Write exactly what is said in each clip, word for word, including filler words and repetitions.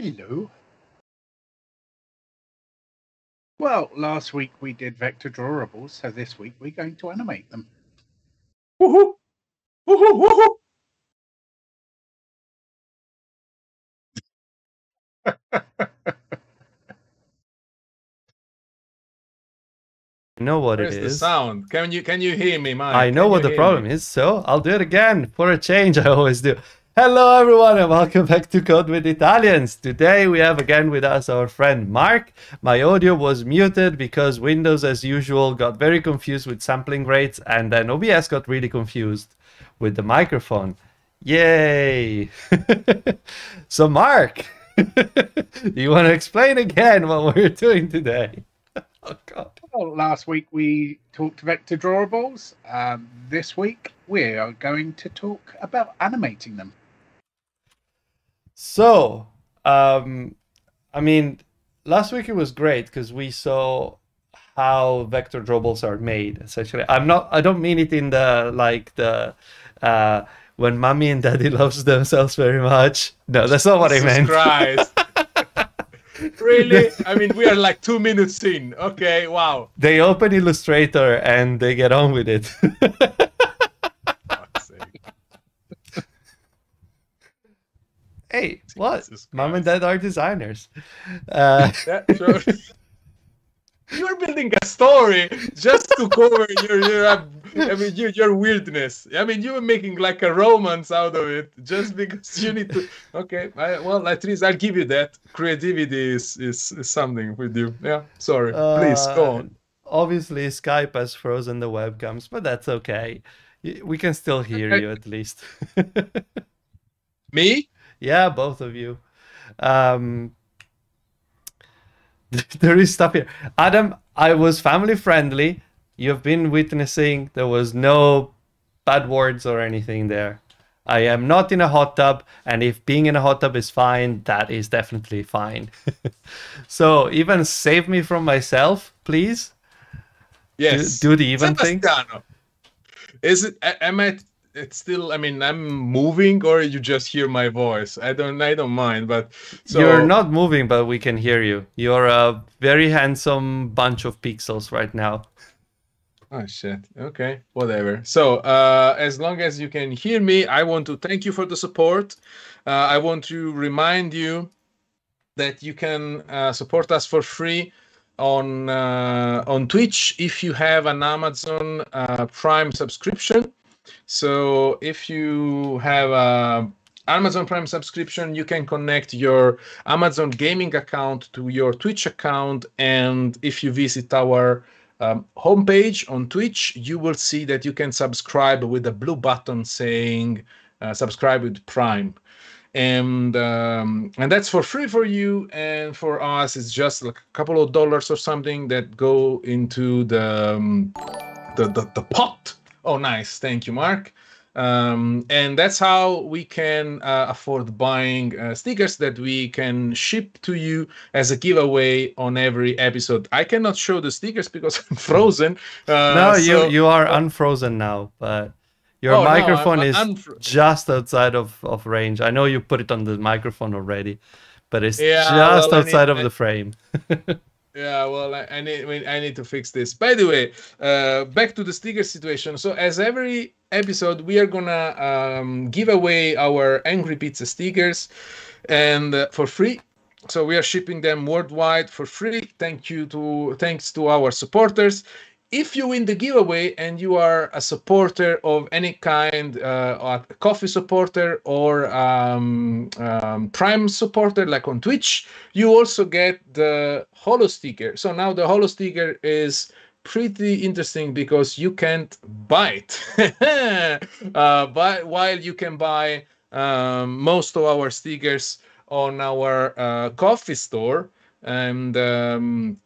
Hello. Well, last week we did Vector Drawables, so this week we're going to animate them. Woohoo! Woohoo! Woohoo! I know what Where's it is. The sound? Can you can you hear me, Mike? I know can what the problem me? is, so I'll do it again for a change. I always do. Hello, everyone, and welcome back to Code with Italians. Today we have again with us our friend Mark. My audio was muted because Windows, as usual, got very confused with sampling rates, and then O B S got really confused with the microphone. Yay! So, Mark, you want to explain again what we're doing today? Oh, God. Well, last week we talked Vector Drawables. Um, this week we are going to talk about animating them. So, um, I mean, last week it was great because we saw how vector drawables are made. Essentially, I'm not. I don't mean it in the like the uh, when mommy and daddy loves themselves very much. No, that's not what Jesus I meant. Christ. Really? I mean, we are like two minutes in. Okay, wow. They open Illustrator and they get on with it. Hey, what? Mom and dad are designers. Uh, You're building a story just to cover your, your, I mean, your, your weirdness. I mean, you were making like a romance out of it just because you need to. Okay, I, well, at least I'll give you that. Creativity is, is, is something with you. Yeah, sorry. Uh, Please, go on. Obviously, Skype has frozen the webcams, but that's okay. We can still hear okay. you at least. Me? Yeah, both of you. Um... There is stuff here. Adam, I was family friendly. You've been witnessing. There was no bad words or anything there. I am not in a hot tub. And if being in a hot tub is fine, that is definitely fine. So even save me from myself, please. Yes. Do, do the even Sebastiano. thing. Is it, am I, it's still, I mean, I'm moving or you just hear my voice? I don't, I don't mind, but... So... You're not moving, but we can hear you. You're a very handsome bunch of pixels right now. Oh, shit. Okay, whatever. So, uh, as long as you can hear me, I want to thank you for the support. Uh, I want to remind you that you can uh, support us for free on, uh, on Twitch if you have an Amazon uh, Prime subscription. So if you have a Amazon Prime subscription, you can connect your Amazon gaming account to your Twitch account. And if you visit our um, homepage on Twitch, you will see that you can subscribe with a blue button saying uh, subscribe with Prime. And um, and that's for free for you. And for us, it's just like a couple of dollars or something that go into the, um, the, the, the pot. Oh, nice. Thank you, Mark. Um, and that's how we can uh, afford buying uh, stickers that we can ship to you as a giveaway on every episode. I cannot show the stickers because I'm frozen. Uh, no, so... you, you are unfrozen now, but your oh, microphone no, is just outside of, of range. I know you put it on the microphone already, but it's yeah, just well, outside I mean, of the frame. Yeah, well, I, I need I need to fix this. By the way, uh, back to the sticker situation. So as every episode, we are gonna um, give away our Angry Pizza stickers, and uh, for free. So we are shipping them worldwide for free. Thank you to thanks to our supporters. If you win the giveaway and you are a supporter of any kind, uh, a Ko-fi supporter or um, um, Prime supporter, like on Twitch, you also get the holo sticker. So now the holo sticker is pretty interesting because you can't buy it. uh, but while you can buy um, most of our stickers on our uh, Ko-fi store. And um,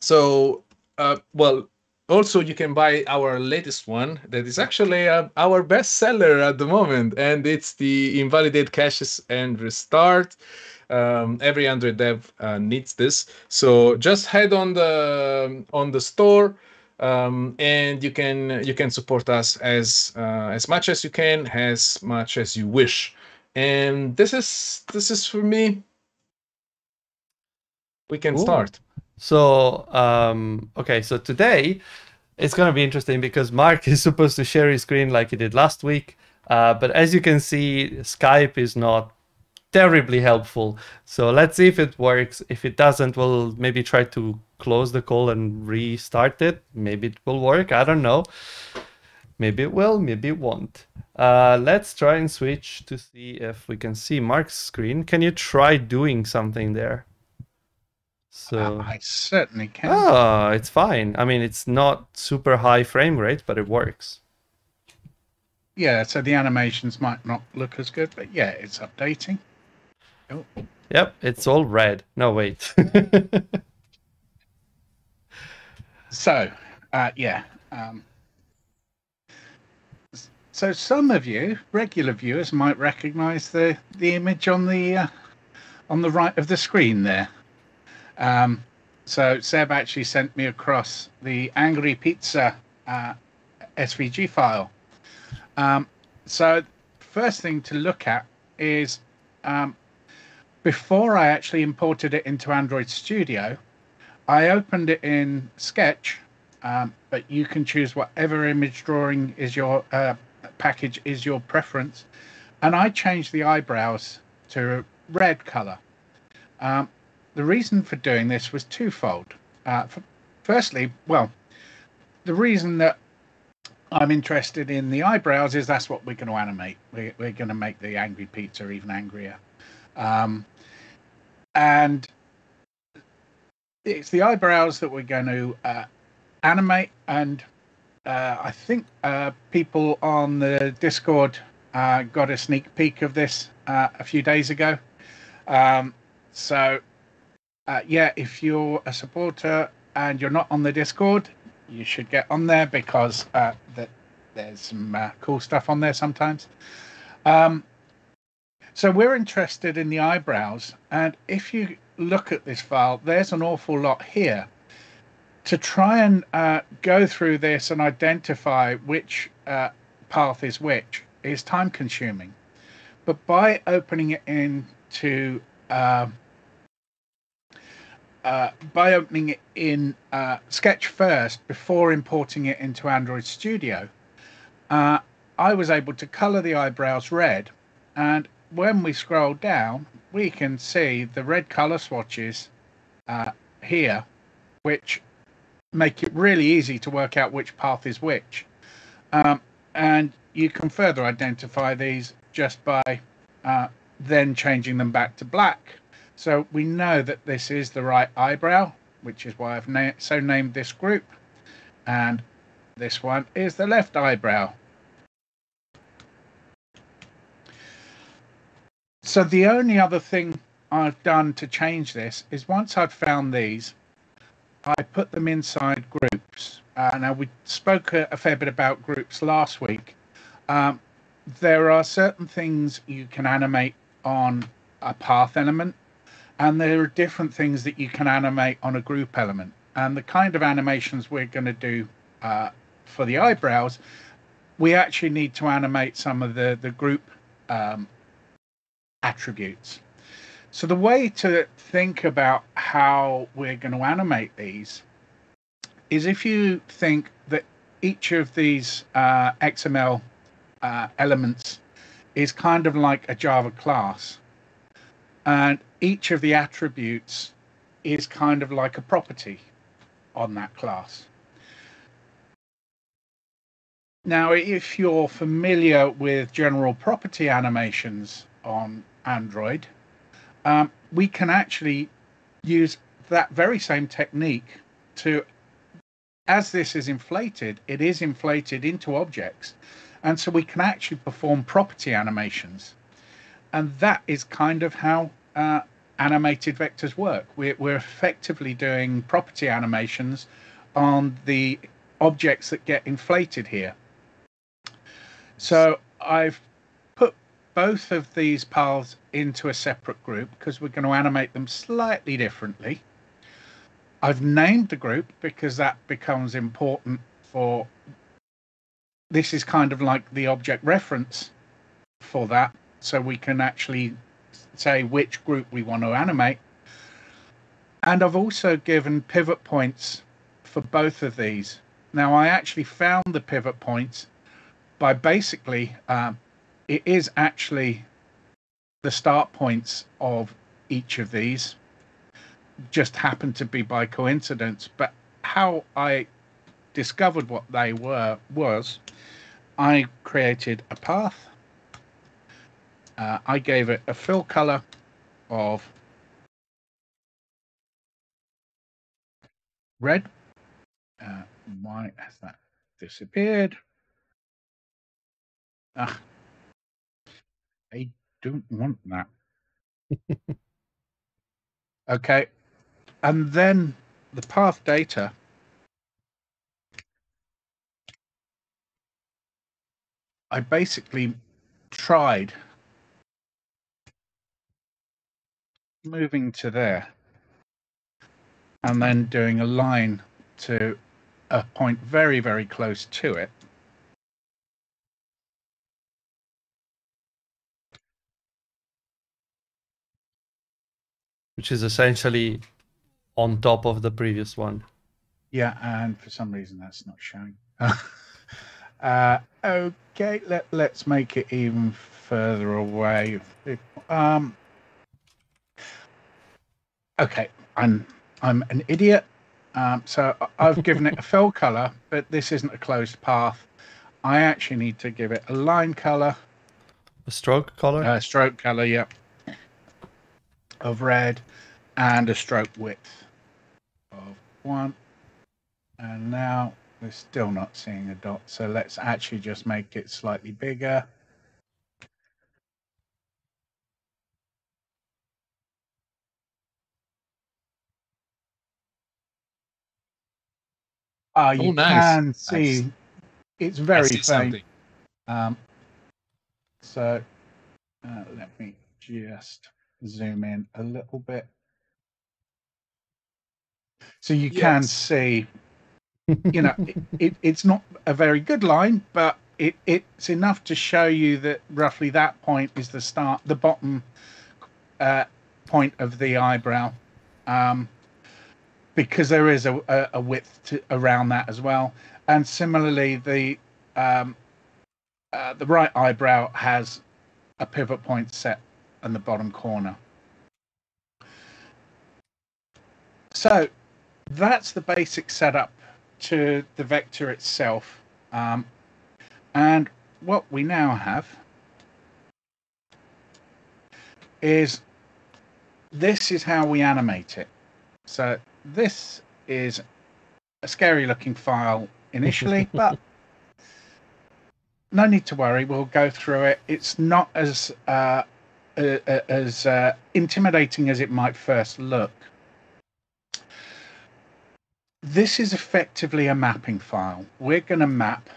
so, uh, well... Also, you can buy our latest one that is actually uh, our best seller at the moment, and it's the Invalidate Caches and Restart. Um, every Android dev uh, needs this, so just head on the on the store, um, and you can you can support us as uh, as much as you can, as much as you wish. And this is this is for me we can Ooh. start. So, um, okay, so today it's going to be interesting because Mark is supposed to share his screen like he did last week. Uh, but as you can see, Skype is not terribly helpful. So let's see if it works. If it doesn't, we'll maybe try to close the call and restart it. Maybe it will work. I don't know. Maybe it will, maybe it won't. Uh, let's try and switch to see if we can see Mark's screen. Can you try doing something there? So uh, I certainly can. Oh, it's fine. I mean, it's not super high frame rate, but it works. Yeah, so the animations might not look as good, but yeah, it's updating. Oh. Yep, it's all red. No, wait. So, uh, yeah. Um, so some of you, regular viewers, might recognise the the image on the uh, on the right of the screen there. Um, so Seb actually sent me across the Angry Pizza uh, S V G file. Um, so first thing to look at is um, before I actually imported it into Android Studio, I opened it in Sketch, um, but you can choose whatever image drawing is your uh, package is your preference. And I changed the eyebrows to a red color. Um, The reason for doing this was twofold. Uh, firstly, well, the reason that I'm interested in the eyebrows is that's what we're going to animate. We're, we're going to make the Angry Pizza even angrier. Um, and it's the eyebrows that we're going to uh, animate. And uh, I think uh, people on the Discord uh, got a sneak peek of this uh, a few days ago. Um, so... Uh, yeah, if you're a supporter and you're not on the Discord, you should get on there because uh, that there's some uh, cool stuff on there sometimes. Um, so we're interested in the eyebrows. And if you look at this file, there's an awful lot here. To try and uh, go through this and identify which uh, path is which is time consuming. But by opening it into... Uh, Uh, by opening it in uh, Sketch first before importing it into Android Studio, uh, I was able to color the eyebrows red. And when we scroll down, we can see the red color swatches uh, here, which make it really easy to work out which path is which. Um, and you can further identify these just by uh, then changing them back to black. So we know that this is the right eyebrow, which is why I've na so named this group. And this one is the left eyebrow. So the only other thing I've done to change this is once I've found these, I put them inside groups. Uh, now, we spoke a, a fair bit about groups last week. Um, there are certain things you can animate on a path element. And there are different things that you can animate on a group element. And the kind of animations we're going to do uh, for the eyebrows, we actually need to animate some of the, the group um, attributes. So the way to think about how we're going to animate these is if you think that each of these uh, X M L uh, elements is kind of like a Java class. And each of the attributes is kind of like a property on that class. Now, if you're familiar with general property animations on Android, um, we can actually use that very same technique to, as this is inflated, it is inflated into objects. And so we can actually perform property animations. And that is kind of how Uh, animated vectors work. We're, we're effectively doing property animations on the objects that get inflated here. So I've put both of these paths into a separate group because we're going to animate them slightly differently. I've named the group because that becomes important for this is kind of like the object reference for that, so we can actually say which group we want to animate. And I've also given pivot points for both of these. Now, I actually found the pivot points by basically, um, it is actually the start points of each of these. Just happened to be by coincidence. But how I discovered what they were was I created a path. Uh, I gave it a fill color of red. Uh, why has that disappeared? Ah, I don't want that. Okay. And then the path data. I basically tried moving to there and then doing a line to a point very, very close to it. Which is essentially on top of the previous one. Yeah, and for some reason that's not showing. uh, okay, let, let's make it even further away. Um, okay, I'm, I'm an idiot. Um, so I've given it a fill color, but this isn't a closed path. I actually need to give it a line color. A stroke color? A stroke color, yep. Of red, and a stroke width of one. And now we're still not seeing a dot, so let's actually just make it slightly bigger. Ah, uh, you oh, nice. can see nice. it's very faint. Um, so uh, let me just zoom in a little bit so you yes. can see, you know, it, it, it's not a very good line, but it, it's enough to show you that roughly that point is the start, the bottom uh, point of the eyebrow, um, because there is a, a, a width to, around that as well. And similarly, the um, uh, the right eyebrow has a pivot point set and the bottom corner. So that's the basic setup to the vector itself. Um, and what we now have is this is how we animate it. So this is a scary looking file initially, but no need to worry. We'll go through it. It's not as uh, Uh, as uh, intimidating as it might first look. This is effectively a mapping file. We're going to map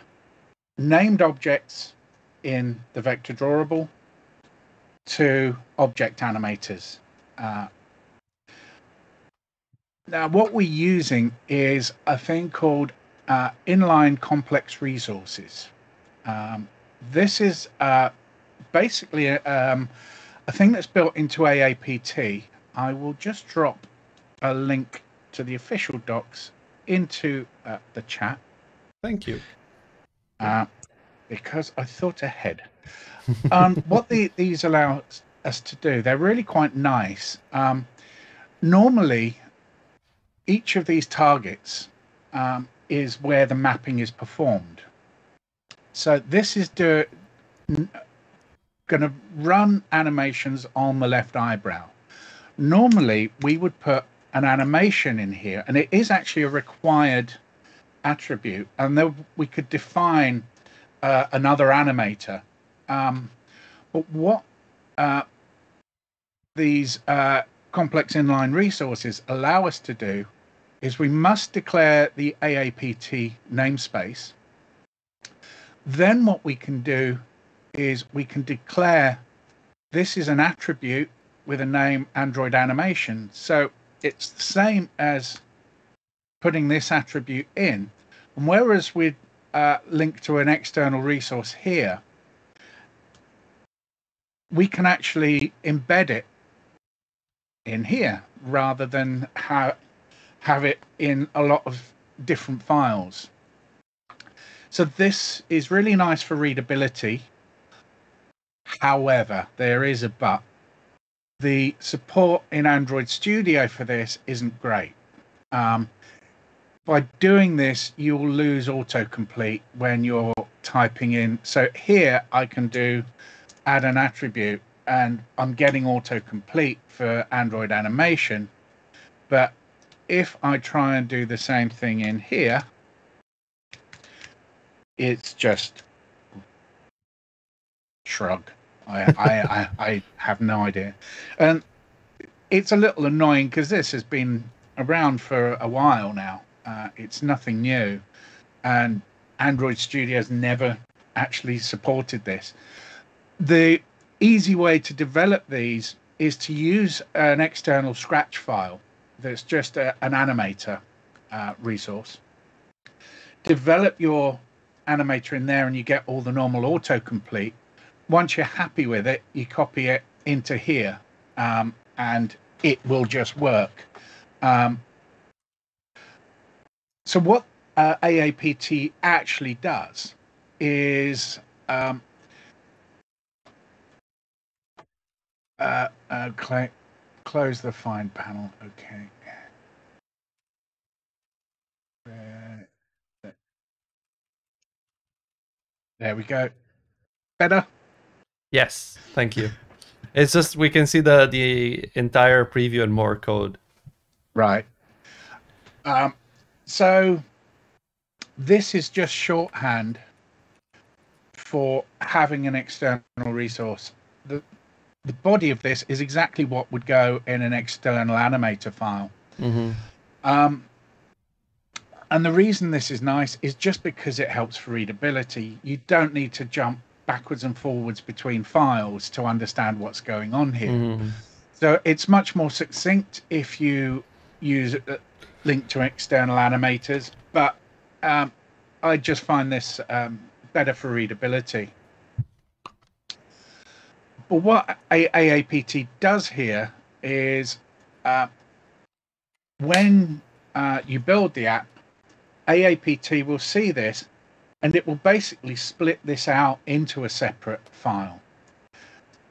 named objects in the vector drawable to object animators. Uh, now, what we're using is a thing called uh, inline complex resources. Um, this is uh, basically a um, a thing that's built into A A P T. I will just drop a link to the official docs into uh, the chat. Thank you. Uh, because I thought ahead. Um, what the, these allow us to do, they're really quite nice. Um, normally, each of these targets um, is where the mapping is performed. So this is do. going to run animations on the left eyebrow. Normally, we would put an animation in here, and it is actually a required attribute, and then we could define uh, another animator. Um, but what uh, these uh, complex inline resources allow us to do is we must declare the A A P T namespace. Then what we can do is we can declare this is an attribute with a name Android animation. So it's the same as putting this attribute in. And whereas we uh, link to an external resource here, we can actually embed it in here rather than ha have it in a lot of different files. So this is really nice for readability. However, there is a but. The support in Android Studio for this isn't great. Um, by doing this, you'll lose autocomplete when you're typing in. So here I can do add an attribute and I'm getting autocomplete for Android animation. But if I try and do the same thing in here, it's just shrug. I, I, I, I have no idea. And it's a little annoying because this has been around for a while now. Uh, it's nothing new. And Android Studio has never actually supported this. The easy way to develop these is to use an external Scratch file that's just a, an animator uh, resource. Develop your animator in there and you get all the normal autocomplete. Once you're happy with it, you copy it into here um, and it will just work. Um, so what uh, A A P T actually does is um, uh, uh, cl close the find panel. Okay. Uh, there we go. Better. Yes, thank you. It's just we can see the the entire preview and more code. Right. Um, so this is just shorthand for having an external resource. The the body of this is exactly what would go in an external animator file. Mm-hmm. Um, and the reason this is nice is just because it helps for readability. You don't need to jump backwards and forwards between files to understand what's going on here. Mm-hmm. So it's much more succinct if you use a link to external animators, but um, I just find this um, better for readability. But what A A P T does here is uh, when uh, you build the app, A A P T will see this and it will basically split this out into a separate file.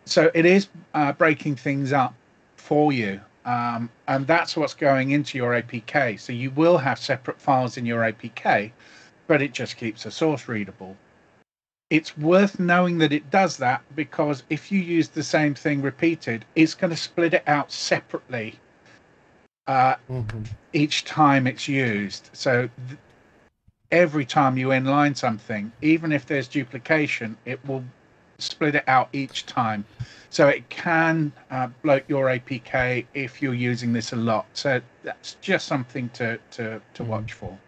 So it is uh, breaking things up for you. Um, and that's what's going into your A P K. So you will have separate files in your A P K, but it just keeps the source readable. It's worth knowing that it does that because if you use the same thing repeated, it's going to split it out separately uh, mm-hmm. each time it's used. So th every time you inline something, even if there's duplication, it will split it out each time. So it can uh, bloat your A P K if you're using this a lot. So that's just something to, to, to watch for.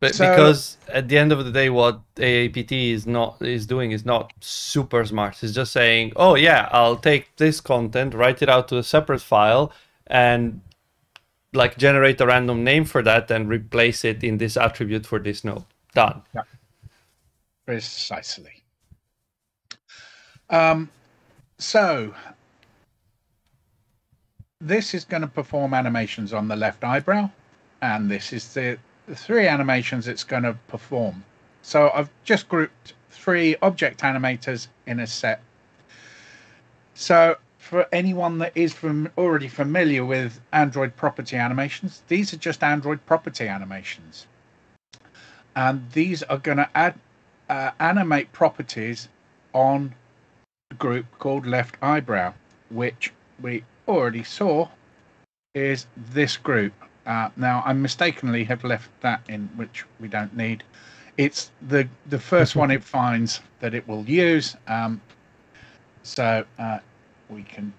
But so, because at the end of the day, what A A P T is not is doing is not super smart. It's just saying, oh yeah, I'll take this content, write it out to a separate file, and like generate a random name for that and replace it in this attribute for this node. Done. Yeah. Precisely. Um, so this is going to perform animations on the left eyebrow, and this is the, the three animations it's going to perform. So I've just grouped three object animators in a set. So for anyone that is from already familiar with Android property animations, these are just Android property animations. And these are going to add uh, animate properties on a group called left eyebrow, which we already saw is this group. Uh, now, I mistakenly have left that in, which we don't need. It's the, the first one it finds that it will use. Um, so... Uh, we can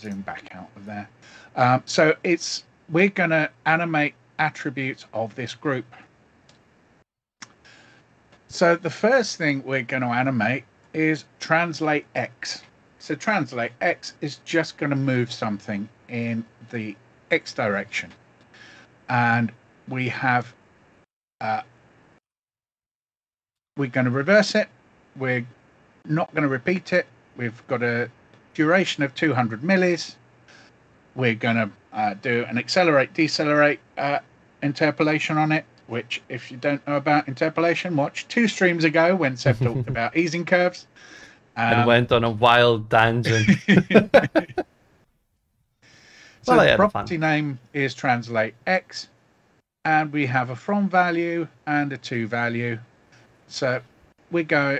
zoom back out of there. Um, so it's we're going to animate attributes of this group. So the first thing we're going to animate is translate X. So translate X is just going to move something in the X direction. And we have, uh, we're going to reverse it. We're not going to repeat it. We've got a duration of two hundred millis. We're going to uh, do an accelerate, decelerate uh, interpolation on it, which if you don't know about interpolation, watch two streams ago when Seb talked about easing curves. Um, and went on a wild tangent. So well, the property name is translate X, and we have a from value and a to value. So we're go,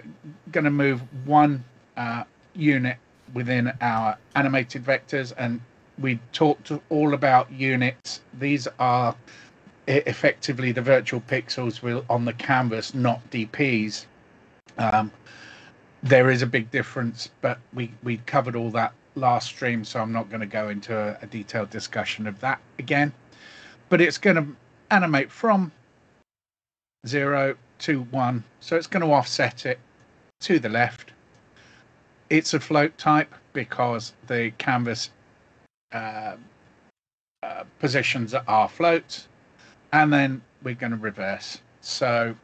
going to move one uh, unit within our animated vectors, and we talked all about units. These are effectively the virtual pixels will on the canvas, not D Ps. Um, there is a big difference, but we, we covered all that last stream, so I'm not going to go into a, a detailed discussion of that again. But it's going to animate from zero to one, so it's going to offset it to the left. It's a float type because the canvas uh, uh, positions are floats, and then we're going to reverse. So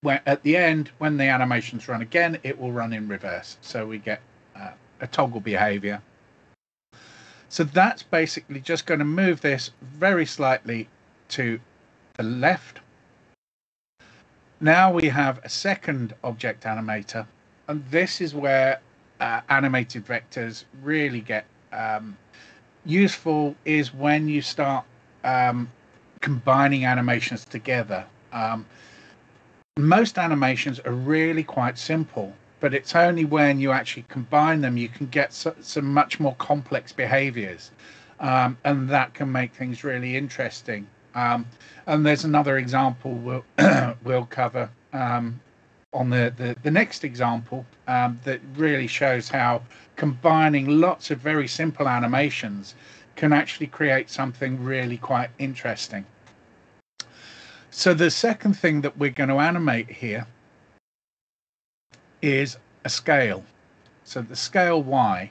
when, at the end, when the animations run again, it will run in reverse. So we get uh, a toggle behavior. So that's basically just going to move this very slightly to the left. Now we have a second object animator, and this is where uh, animated vectors really get um, useful, is when you start um, combining animations together. Um, most animations are really quite simple, but it's only when you actually combine them you can get some much more complex behaviors, um, and that can make things really interesting. Um, and there's another example we'll, we'll cover um, on the, the, the next example um, that really shows how combining lots of very simple animations can actually create something really quite interesting. So the second thing that we're going to animate here is a scale, so the scale Y.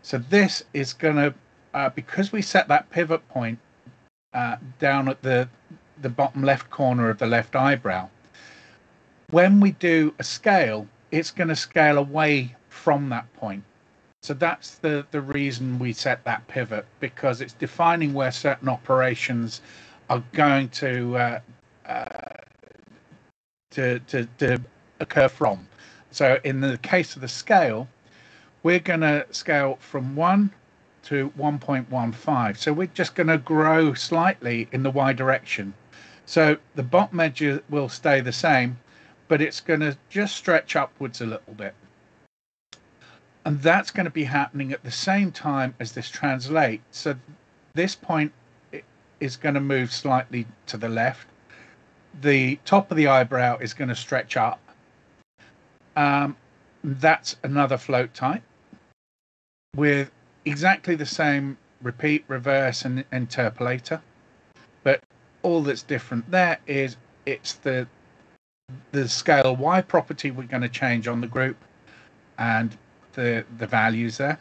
So this is going to, uh, because we set that pivot point uh, down at the the bottom left corner of the left eyebrow, when we do a scale, it's going to scale away from that point. So that's the the reason we set that pivot, because it's defining where certain operations are going to uh, uh, to, to to occur from. So in the case of the scale, we're going to scale from one to one point one five. So we're just going to grow slightly in the Y direction. So the bottom edge will stay the same, but it's going to just stretch upwards a little bit. And that's going to be happening at the same time as this translate. So this point is going to move slightly to the left. The top of the eyebrow is going to stretch up. Um, that's another float type with exactly the same repeat, reverse, and interpolator. But all that's different there is it's the the scale Y property we're going to change on the group and the the values there.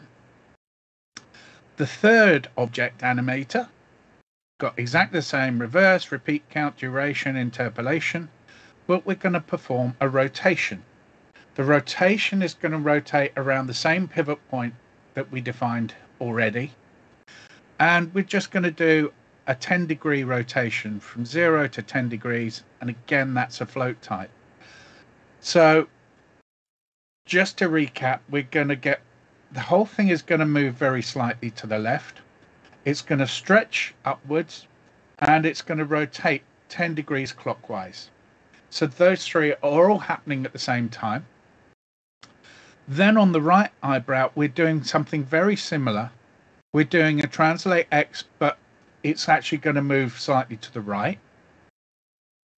The third object animator got exactly the same reverse, repeat, count, duration, interpolation, but we're going to perform a rotation. The rotation is going to rotate around the same pivot point that we defined already. And we're just going to do a ten degree rotation from zero to ten degrees. And again, that's a float type. So just to recap, we're going to get the whole thing is going to move very slightly to the left. It's going to stretch upwards and it's going to rotate ten degrees clockwise. So those three are all happening at the same time. Then on the right eyebrow, we're doing something very similar. We're doing a translate X, but it's actually going to move slightly to the right.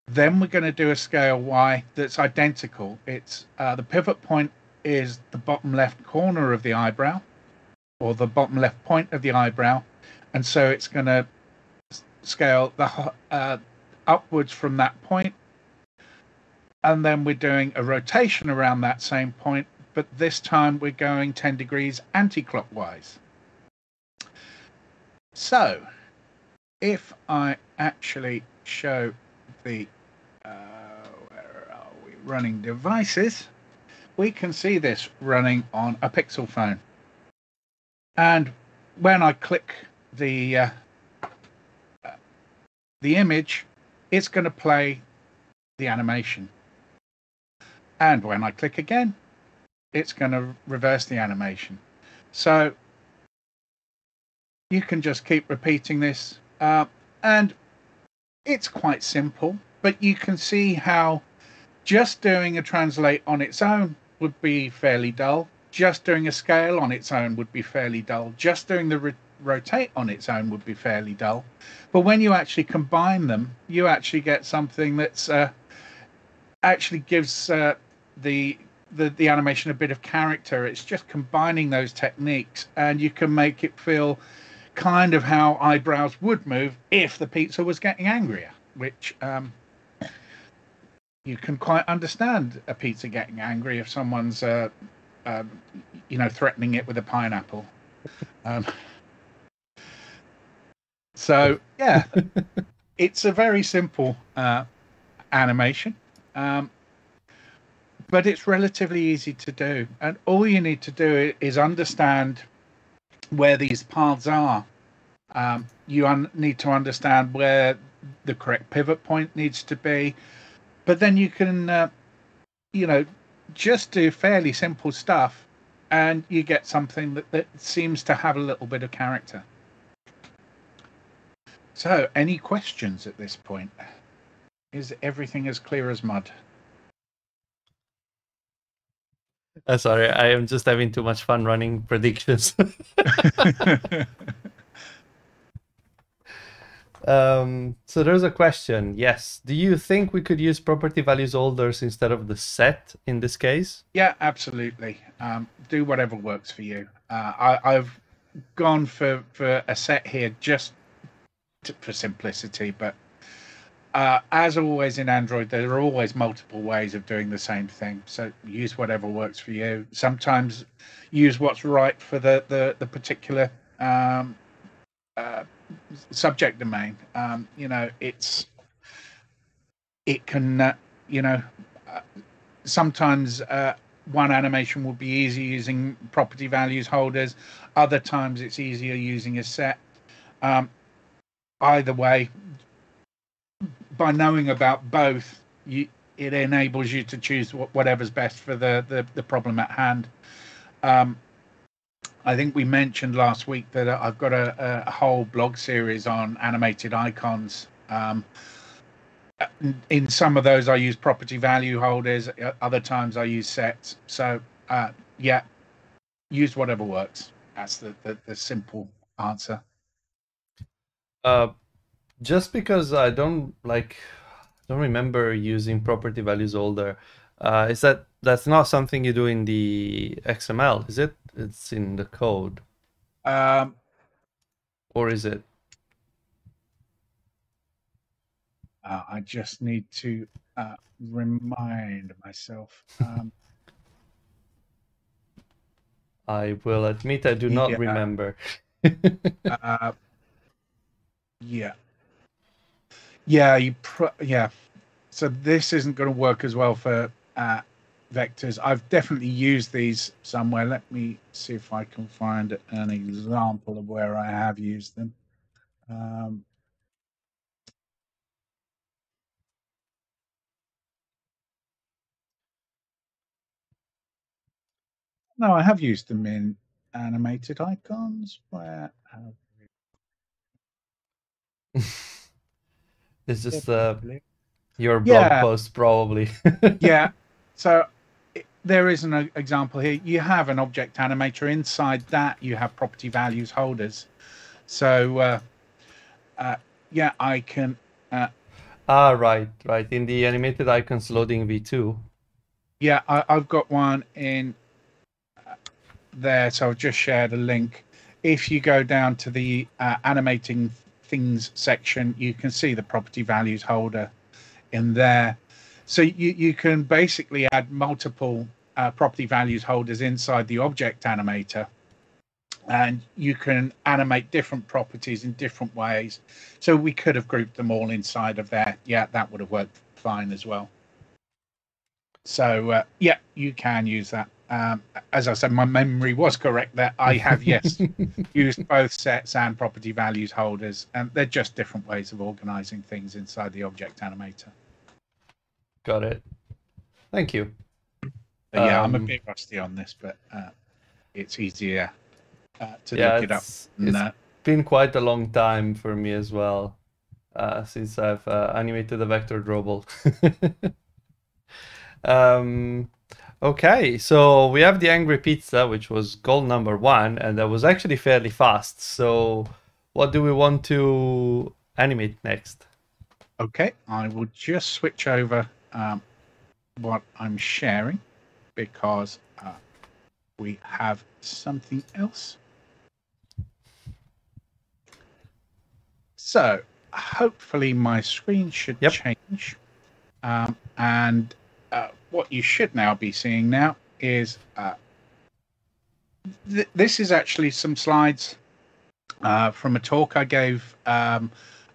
Then we're going to do a scale Y that's identical. It's uh, the pivot point is the bottom left corner of the eyebrow, or the bottom left point of the eyebrow. And so it's going to scale the, uh, upwards from that point. And then we're doing a rotation around that same point, but this time we're going ten degrees anti-clockwise. So if I actually show the uh, where are we running devices, we can see this running on a Pixel phone. And when I click the uh, the image, it's going to play the animation. And when I click again, it's going to reverse the animation. So you can just keep repeating this. Uh, and it's quite simple, but you can see how just doing a translate on its own would be fairly dull. Just doing a scale on its own would be fairly dull. Just doing the rotate on its own would be fairly dull. But when you actually combine them, you actually get something that's uh, actually gives uh, the, the the animation a bit of character. It's just combining those techniques, and you can make it feel kind of how eyebrows would move if the pizza was getting angrier, which um, you can quite understand a pizza getting angry if someone's uh, um, you know, threatening it with a pineapple. Um, so yeah, it's a very simple uh, animation. Um, but it's relatively easy to do. And all you need to do is understand where these paths are. Um, you un need to understand where the correct pivot point needs to be. But then you can, uh, you know, just do fairly simple stuff, and you get something that, that seems to have a little bit of character. So any questions at this point? Is everything as clear as mud? Uh, sorry, I am just having too much fun running predictions. um, so there's a question. Yes. Do you think we could use property values holders instead of the set in this case? Yeah, absolutely. Um, do whatever works for you. Uh, I, I've gone for, for a set here just to, for simplicity, but Uh, as always in Android, there are always multiple ways of doing the same thing. So use whatever works for you. Sometimes use what's right for the, the, the particular um, uh, subject domain. Um, you know, it's it can, uh, you know, uh, sometimes uh, one animation will be easy using property values holders. Other times it's easier using a set. Um, either way, by knowing about both, you, it enables you to choose whatever's best for the, the, the problem at hand. Um, I think we mentioned last week that I've got a, a whole blog series on animated icons. Um, in some of those, I use property value holders. At other times, I use sets. So, uh, yeah, use whatever works. That's the, the, the simple answer. Uh Just because I don't like, don't remember using property values holder. Uh, is that that's not something you do in the X M L, is it? It's in the code, um, or is it? Uh, I just need to uh, remind myself. Um, I will admit I do not yeah. remember. uh, yeah. Yeah, you pr yeah. So this isn't going to work as well for uh, vectors. I've definitely used these somewhere. Let me see if I can find an example of where I have used them. Um, no, I have used them in animated icons. Where have we? It's just uh, your blog yeah. post, probably. yeah. So it, there is an example here. You have an object animator. Inside that, you have property values holders. So, uh, uh, yeah, I can. Uh, ah, right, right. In the animated icons loading V two. Yeah, I, I've got one in there. So I've just shared a link. If you go down to the uh, animating things section, you can see the property values holder in there. So you, you can basically add multiple uh, property values holders inside the object animator, and you can animate different properties in different ways. So we could have grouped them all inside of there. Yeah, that would have worked fine as well. So uh, yeah, you can use that. Um, as I said, my memory was correct there. I have, yes, used both sets and property values holders, and they're just different ways of organizing things inside the object animator. Got it. Thank you. But yeah, um, I'm a bit rusty on this, but uh, it's easier uh, to yeah, look it up. It's that. been quite a long time for me as well, uh, since I've uh, animated the Vector Drawable. um, Okay, so we have the Angry Pizza, which was goal number one, and that was actually fairly fast. So what do we want to animate next? Okay, I will just switch over um, what I'm sharing, because uh, we have something else. So hopefully my screen should yep. change. Um, and... Uh, what you should now be seeing now is uh, th this is actually some slides uh, from a talk I gave um,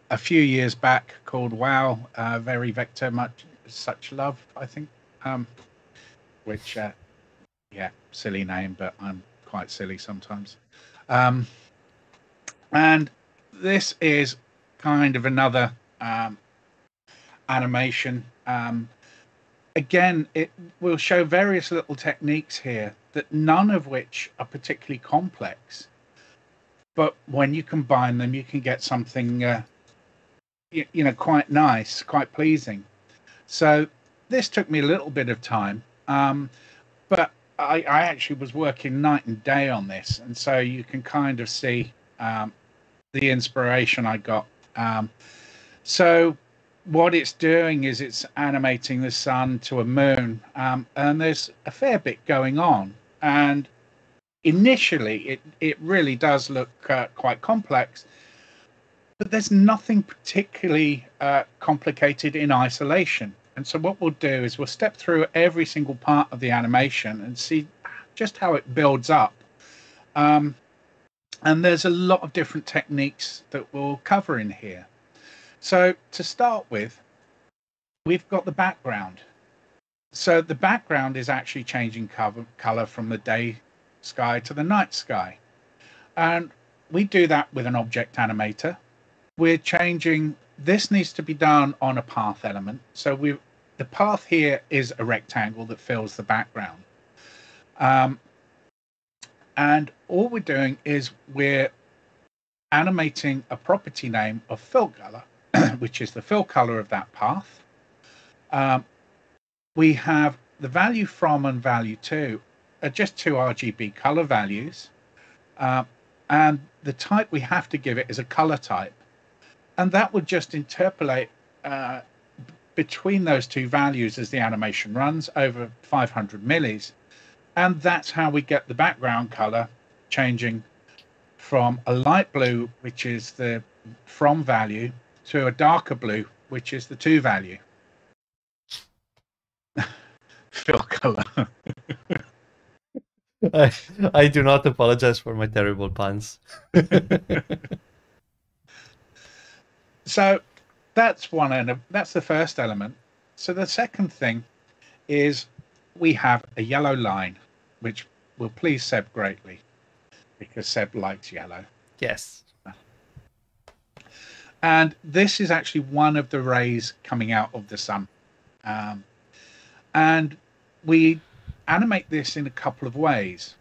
a few years back called "Wow, uh, Very Vector, Much Such Love," I think, um, which uh, yeah, silly name, but I'm quite silly sometimes. Um, and this is kind of another um, animation. Um, Again, it will show various little techniques here, that none of which are particularly complex. But when you combine them, you can get something, uh, you, you know, quite nice, quite pleasing. So this took me a little bit of time, um, but I, I actually was working night and day on this. And so you can kind of see um, the inspiration I got. Um, so... What it's doing is it's animating the sun to a moon, um, and there's a fair bit going on. And initially, it, it really does look uh, quite complex, but there's nothing particularly uh, complicated in isolation. And so what we'll do is we'll step through every single part of the animation and see just how it builds up. Um, and there's a lot of different techniques that we'll cover in here. So to start with, we've got the background. So the background is actually changing cover, color from the day sky to the night sky. And we do that with an object animator. We're changing, this needs to be done on a path element. So we, the path here is a rectangle that fills the background. Um, and all we're doing is we're animating a property name of fill color, which is the fill color of that path. Um, we have the value from and value to are just two R G B color values. Uh, and the type we have to give it is a color type. And that would just interpolate uh, between those two values as the animation runs over five hundred millis. And that's how we get the background color changing from a light blue, which is the from value, to a darker blue, which is the two value. Fill color. I, I do not apologize for my terrible puns. So that's one end of, that's the first element. So the second thing is we have a yellow line, which will please Seb greatly, because Seb likes yellow. Yes. And this is actually one of the rays coming out of the sun. Um, and we animate this in a couple of ways.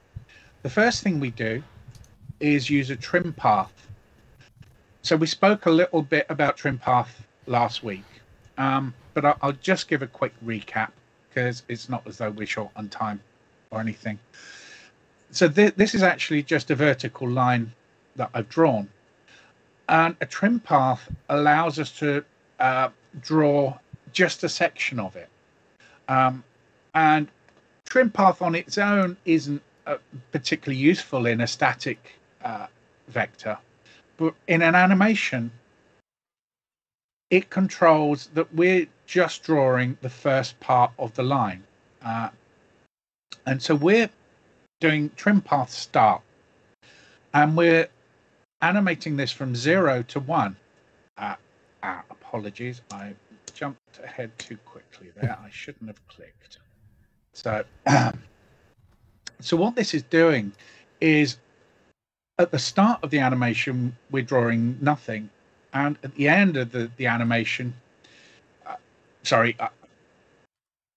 The first thing we do is use a trim path. So we spoke a little bit about trim path last week, um, but I'll, I'll just give a quick recap, because it's not as though we're short on time or anything. So th this is actually just a vertical line that I've drawn. And a trim path allows us to uh, draw just a section of it. Um, and trim path on its own isn't uh, particularly useful in a static uh, vector. But in an animation, it controls that we're just drawing the first part of the line. Uh, and so we're doing trim path start. And we're animating this from zero to one. Uh, uh, apologies, I jumped ahead too quickly there. I shouldn't have clicked. So, um, so what this is doing is at the start of the animation, we're drawing nothing. And at the end of the, the animation, uh, sorry, uh,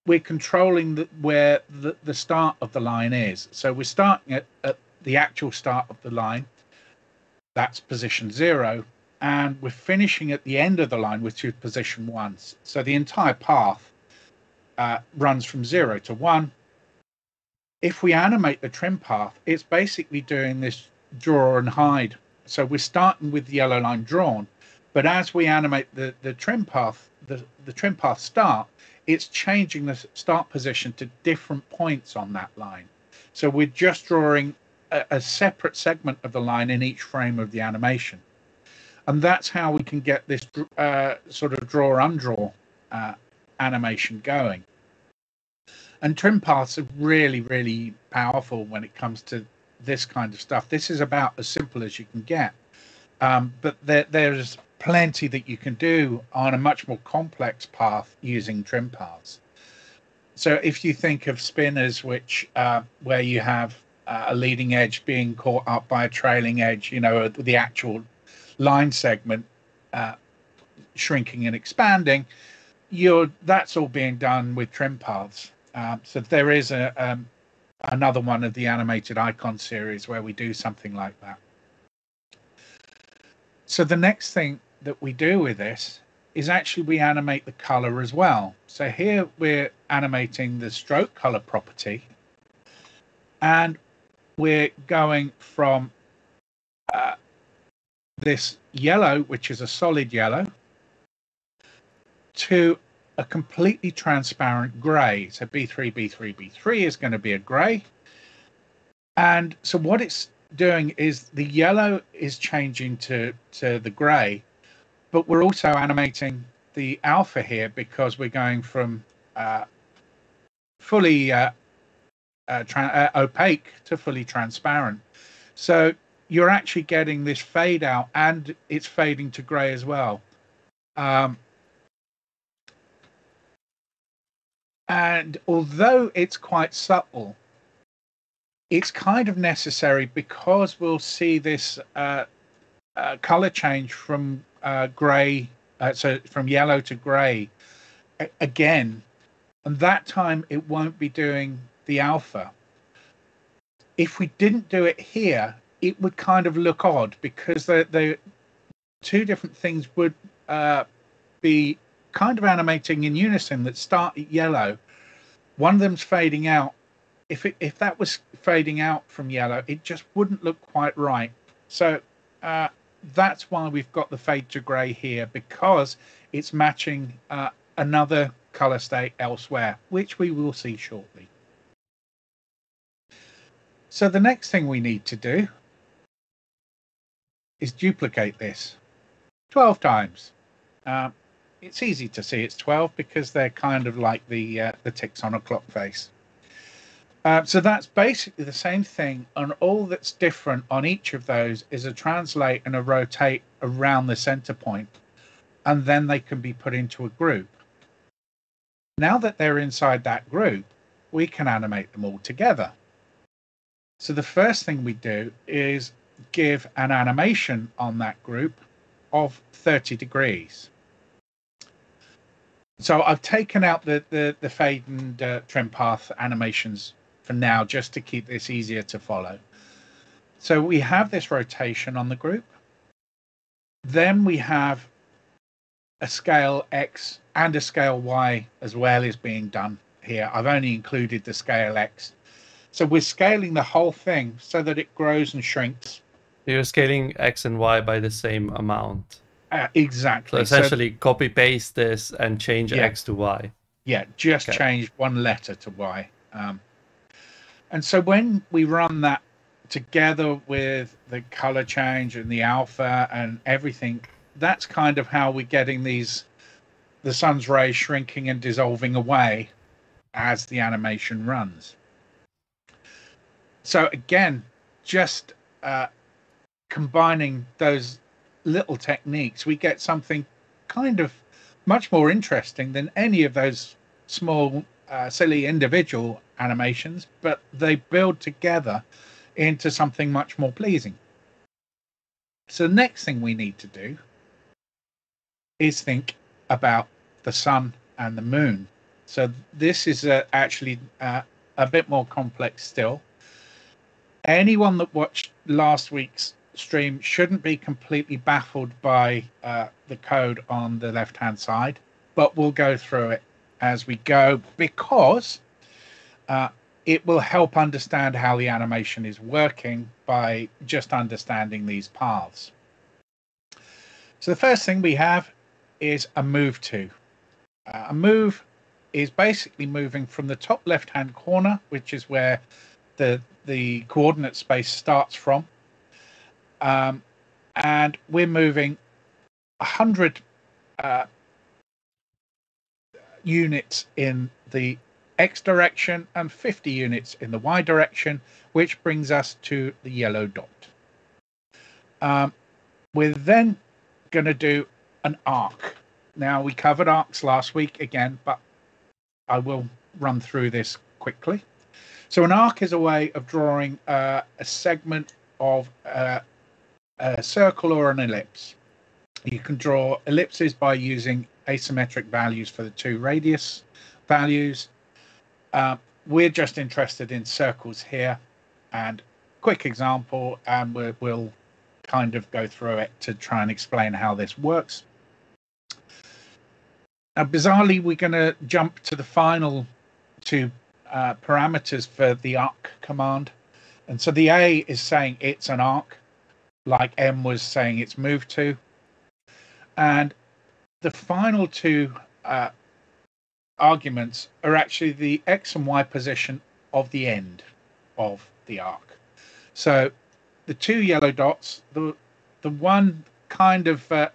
we're controlling the, where the, the start of the line is. So we're starting at, at the actual start of the line. That's position zero. And we're finishing at the end of the line, which is position one. So the entire path uh, runs from zero to one. If we animate the trim path, it's basically doing this draw and hide. So we're starting with the yellow line drawn, but as we animate the, the trim path, the, the trim path start, it's changing the start position to different points on that line. So we're just drawing a, a separate segment of the line in each frame of the animation. And that's how we can get this uh, sort of draw undraw uh, animation going. And trim paths are really, really powerful when it comes to this kind of stuff. This is about as simple as you can get. Um, but there, there's plenty that you can do on a much more complex path using trim paths. So if you think of spinners, which uh, where you have uh, a leading edge being caught up by a trailing edge, you know, the actual line segment uh, shrinking and expanding, you're, that's all being done with trim paths. Uh, so there is a, um, another one of the animated icon series where we do something like that. So the next thing that we do with this is actually we animate the color as well. So here we're animating the stroke color property, and we're going from uh, this yellow, which is a solid yellow, to a completely transparent gray. So B three, B three, B three is going to be a gray. And so what it's doing is the yellow is changing to, to the gray, but we're also animating the alpha here because we're going from uh, fully uh, uh, uh, opaque to fully transparent. So you're actually getting this fade out, and it's fading to gray as well. Um, And although it's quite subtle, it's kind of necessary because we'll see this uh, uh, color change from uh, gray, uh, so from yellow to gray again. And that time it won't be doing the alpha. If we didn't do it here, it would kind of look odd because the, the two different things would uh, be kind of animating in unison that start at yellow. One of them's fading out. If it, if that was fading out from yellow, it just wouldn't look quite right. So uh, that's why we've got the fade to gray here, because it's matching uh, another color state elsewhere, which we will see shortly. So the next thing we need to do is duplicate this twelve times. Uh, It's easy to see it's twelve because they're kind of like the uh, the ticks on a clock face. Uh, so that's basically the same thing, and all that's different on each of those is a translate and a rotate around the center point, and then they can be put into a group. Now that they're inside that group, we can animate them all together. So the first thing we do is give an animation on that group of thirty degrees. So I've taken out the, the, the fade and uh, trim path animations for now, just to keep this easier to follow. So we have this rotation on the group. Then we have a scale X and a scale Y as well is being done here. I've only included the scale X. So we're scaling the whole thing so that it grows and shrinks. You're scaling X and Y by the same amount. Uh, exactly. So essentially, so, copy paste this and change yeah, X to Y. Yeah, just okay. change one letter to Y. Um, and so when we run that together with the color change and the alpha and everything, that's kind of how we're getting these, the sun's rays shrinking and dissolving away as the animation runs. So again, just uh, combining those little techniques, we get something kind of much more interesting than any of those small uh, silly individual animations, but they build together into something much more pleasing. So the next thing we need to do is think about the sun and the moon. So this is uh, actually uh, a bit more complex still. Anyone that watched last week's stream shouldn't be completely baffled by uh, the code on the left-hand side, but we'll go through it as we go because uh, it will help understand how the animation is working by just understanding these paths. So the first thing we have is a move to. Uh, a move is basically moving from the top left-hand corner, which is where the the coordinate space starts from, um, and we're moving one hundred uh, units in the X direction and fifty units in the Y direction, which brings us to the yellow dot. Um, we're then going to do an arc. Now, we covered arcs last week again, but I will run through this quickly. So an arc is a way of drawing uh, a segment of uh, a circle or an ellipse. You can draw ellipses by using asymmetric values for the two radius values. Uh, we're just interested in circles here, and quick example, and we're, we'll kind of go through it to try and explain how this works. Now, bizarrely, we're going to jump to the final two uh, parameters for the arc command. And so the A is saying it's an arc, like M was saying it's moved to. And the final two uh, arguments are actually the X and Y position of the end of the arc. So the two yellow dots, the, the one kind of uh,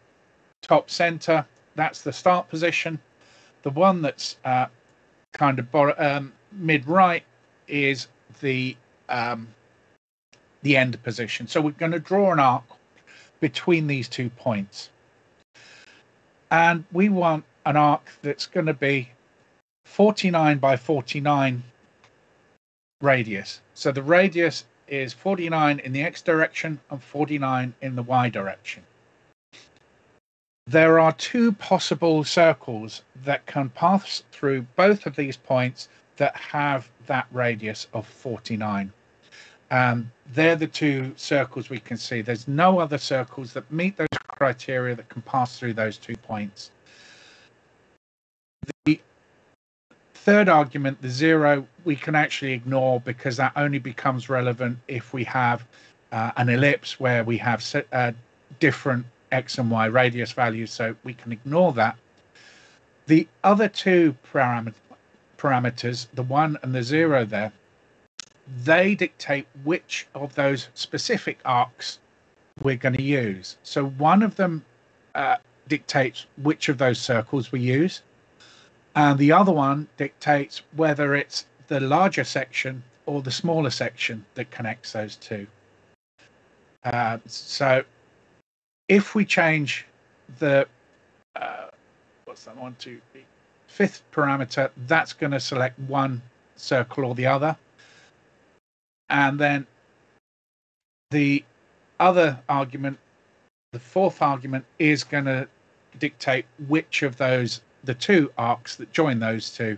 top center, that's the start position. The one that's uh, kind of um, mid-right is the um, the end position. So we're going to draw an arc between these two points. And we want an arc that's going to be forty-nine by forty-nine radius. So the radius is forty-nine in the X direction and forty-nine in the Y direction. There are two possible circles that can pass through both of these points that have that radius of forty-nine. Um, they're the two circles we can see. There's no other circles that meet those criteria that can pass through those two points. The third argument, the zero, we can actually ignore because that only becomes relevant if we have uh, an ellipse where we have uh, different X and Y radius values, so we can ignore that. The other two param parameters, the one and the zero there, they dictate which of those specific arcs we're going to use. So one of them uh, dictates which of those circles we use, and the other one dictates whether it's the larger section or the smaller section that connects those two. Uh, so if we change the uh, what's that one, two, three, fifth parameter, that's going to select one circle or the other. And then the other argument, the fourth argument, is going to dictate which of those, the two arcs that join those two,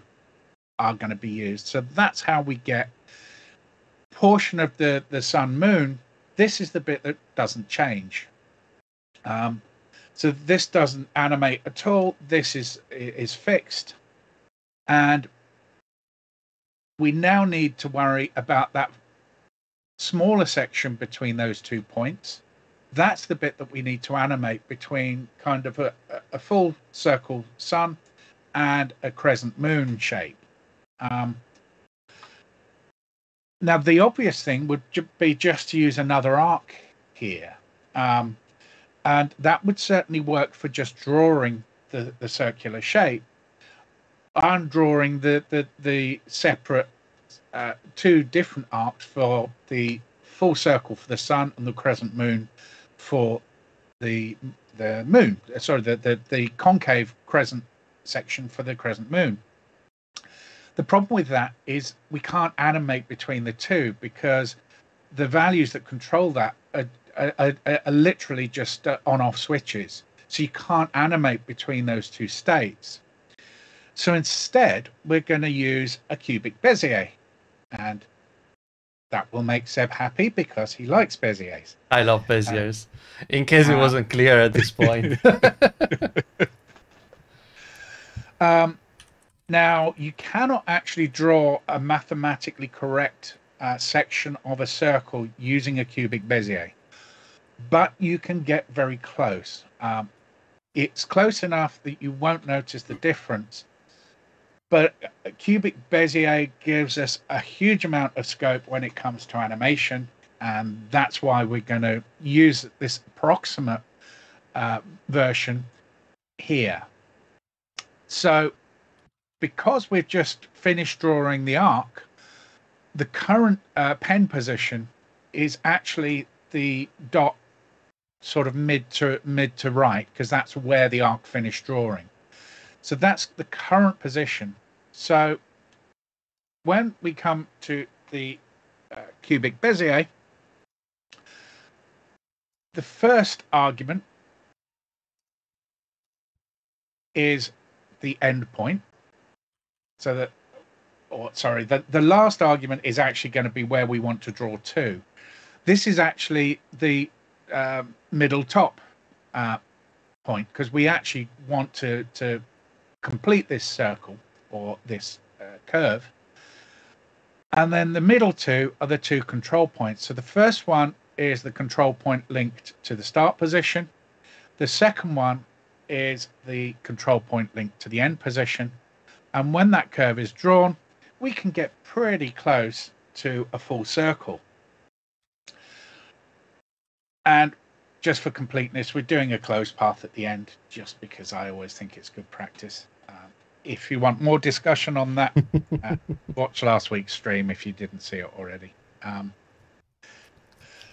are going to be used. So that's how we get a portion of the, the sun, moon. This is the bit that doesn't change. Um, so this doesn't animate at all. This is is fixed, and we now need to worry about that smaller section between those two points. That's the bit that we need to animate between kind of a, a full circle sun and a crescent moon shape. Um, now the obvious thing would be just to use another arc here. Um, And that would certainly work for just drawing the, the circular shape and drawing the, the, the separate uh, two different arcs for the full circle for the sun and the crescent moon for the the moon. Sorry, the, the, the concave crescent section for the crescent moon. The problem with that is we can't animate between the two because the values that control that are, are, are, are literally just on-off switches. So you can't animate between those two states. So instead, we're going to use a cubic Bézier. And that will make Seb happy because he likes Béziers. I love Béziers. Um, In case it wasn't uh, clear at this point. um, now, you cannot actually draw a mathematically correct uh, section of a circle using a cubic Bézier. But you can get very close. Um, it's close enough that you won't notice the difference. But cubic Bézier gives us a huge amount of scope when it comes to animation, and that's why we're going to use this approximate uh, version here. So because we've just finished drawing the arc, the current uh, pen position is actually the dot sort of mid to mid to right, because that's where the arc finished drawing. So that's the current position. So when we come to the uh, cubic Bézier, the first argument is the end point. So that, or sorry, the, the last argument is actually going to be where we want to draw to. This is actually the uh, middle top uh, point, because we actually want to, to complete this circle or this uh, curve. And then the middle two are the two control points. So the first one is the control point linked to the start position. The second one is the control point linked to the end position. And when that curve is drawn, we can get pretty close to a full circle. And just for completeness, we're doing a closed path at the end, just because I always think it's good practice. Um, if you want more discussion on that, uh, watch last week's stream if you didn't see it already. Um,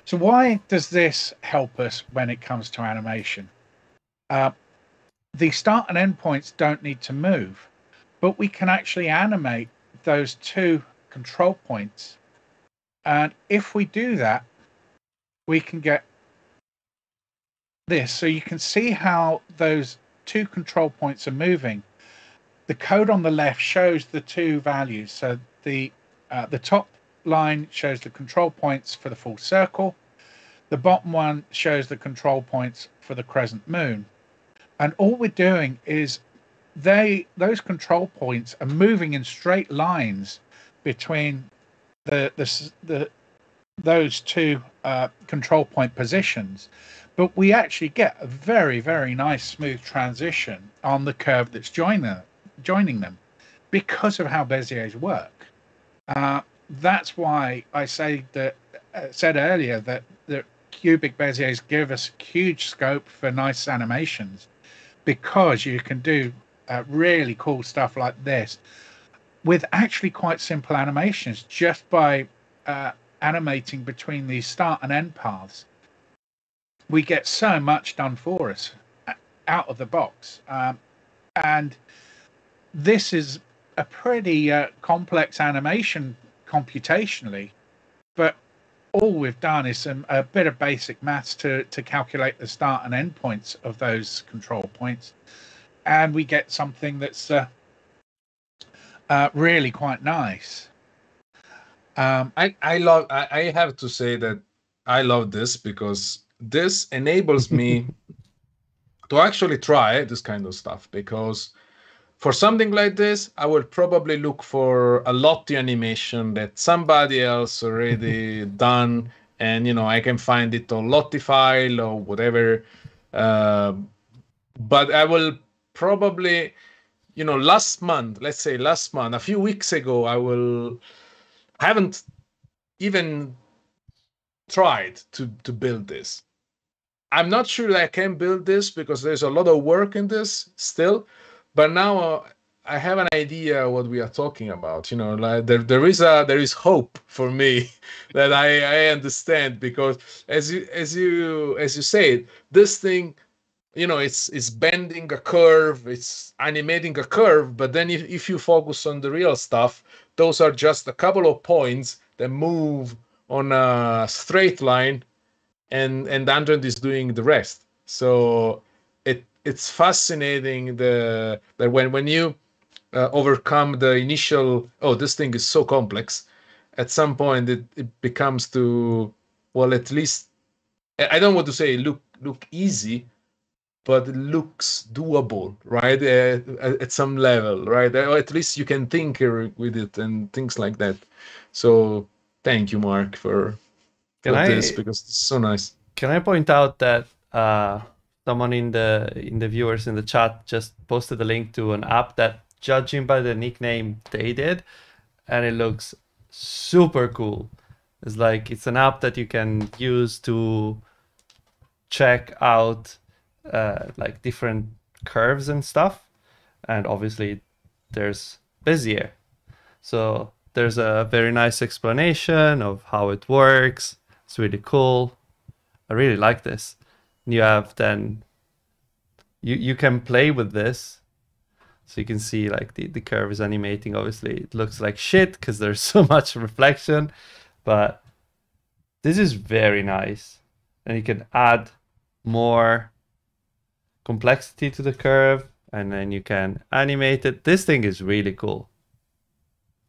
so why does this help us when it comes to animation? Uh, the start and end points don't need to move, but we can actually animate those two control points. And if we do that, we can get this. So you can see how those two control points are moving. The code on the left shows the two values. So the uh, the top line shows the control points for the full circle. The bottom one shows the control points for the crescent moon. And all we're doing is they those control points are moving in straight lines between the the, the those two uh, control point positions. But we actually get a very, very nice smooth transition on the curve that's join the, joining them because of how Béziers work. Uh, that's why I say that, uh, said earlier that the cubic Béziers give us huge scope for nice animations, because you can do uh, really cool stuff like this with actually quite simple animations just by uh, animating between these start and end paths. We get so much done for us out of the box. Um, and this is a pretty uh, complex animation computationally, but all we've done is some, a bit of basic maths to, to calculate the start and end points of those control points. And we get something that's uh, uh, really quite nice. Um, I, I love, I, I have to say that I love this because this enables me to actually try this kind of stuff, because for something like this, I will probably look for a Lottie animation that somebody else already done, and you know I can find it on Lottie file or whatever. Uh, but I will probably, you know, last month, let's say last month, a few weeks ago, I will I haven't even tried to to build this. I'm not sure that I can build this because there's a lot of work in this still, but now uh, I have an idea what we are talking about. You know, like there, there is a there is hope for me that I, I understand, because as you as you as you said, this thing you know, it's it's bending a curve, it's animating a curve, but then if, if you focus on the real stuff, those are just a couple of points that move on a straight line, and and Android is doing the rest. So it it's fascinating the that when when you uh, overcome the initial, oh, this thing is so complex, at some point it, it becomes to, well, at least I don't want to say look look easy, but it looks doable, right? Uh, at some level, right? Or at least you can tinker with it and things like that. So thank you, Mark, for, for I, this, because it's so nice. Can I point out that uh, someone in the in the viewers in the chat just posted a link to an app that, judging by the nickname, they did, and it looks super cool. It's like it's an app that you can use to check out uh like different curves and stuff, and obviously there's Bézier, so there's a very nice explanation of how it works. It's really cool. I really like this. You have then you you can play with this, so you can see like the, the curve is animating. Obviously it looks like shit because there's so much reflection, but this is very nice, and you can add more complexity to the curve, and then you can animate it. This thing is really cool.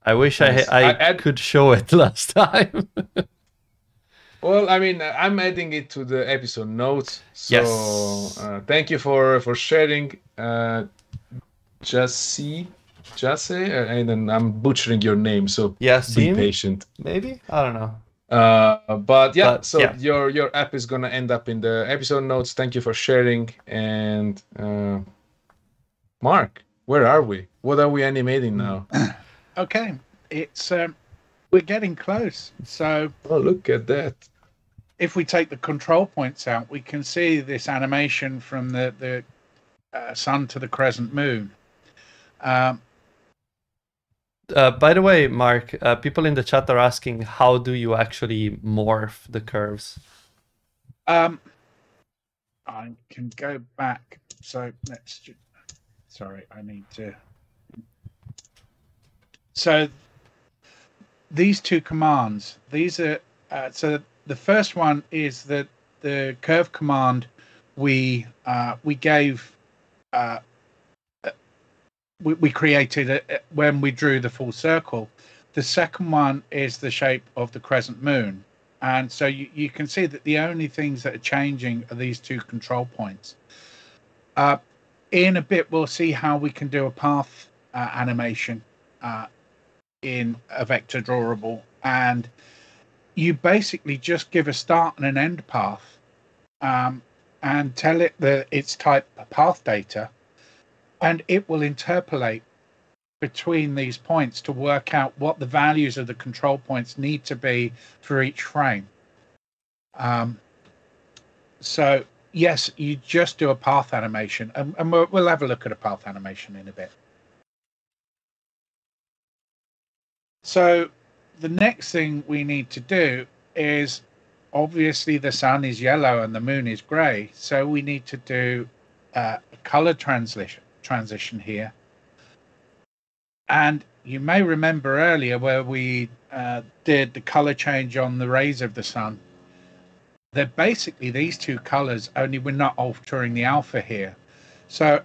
I wish yes. I, I, I add... could show it last time. Well, I mean, I'm adding it to the episode notes. So yes. uh, thank you for, for sharing. Uh, Jassi, Jassi, and then I'm butchering your name, so yes, be patient. Maybe? I don't know. Uh, but yeah, but, so yeah. your your app is gonna end up in the episode notes. Thank you for sharing. And uh, Mark, where are we? What are we animating now? Okay, it's um, we're getting close. So oh, look at that! If we take the control points out, we can see this animation from the the uh, sun to the crescent moon. Um, Uh, by the way, Mark, uh, people in the chat are asking, how do you actually morph the curves? Um, I can go back. So let's just, sorry, I need to. So these two commands, these are, uh, so the first one is that the curve command we, uh, we gave, uh, we created it when we drew the full circle. The second one is the shape of the crescent moon. And so you, you can see that the only things that are changing are these two control points. Uh, in a bit, we'll see how we can do a path uh, animation uh, in a vector drawable. And you basically just give a start and an end path um, and tell it that it's type path data. And it will interpolate between these points to work out what the values of the control points need to be for each frame. Um, so, yes, you just do a path animation. And, and we'll, we'll have a look at a path animation in a bit. So the next thing we need to do is, obviously, the sun is yellow and the moon is gray. So we need to do uh, a color translation. transition here, and you may remember earlier where we uh, did the color change on the rays of the sun. They're basically these two colors, only we're not altering the alpha here. So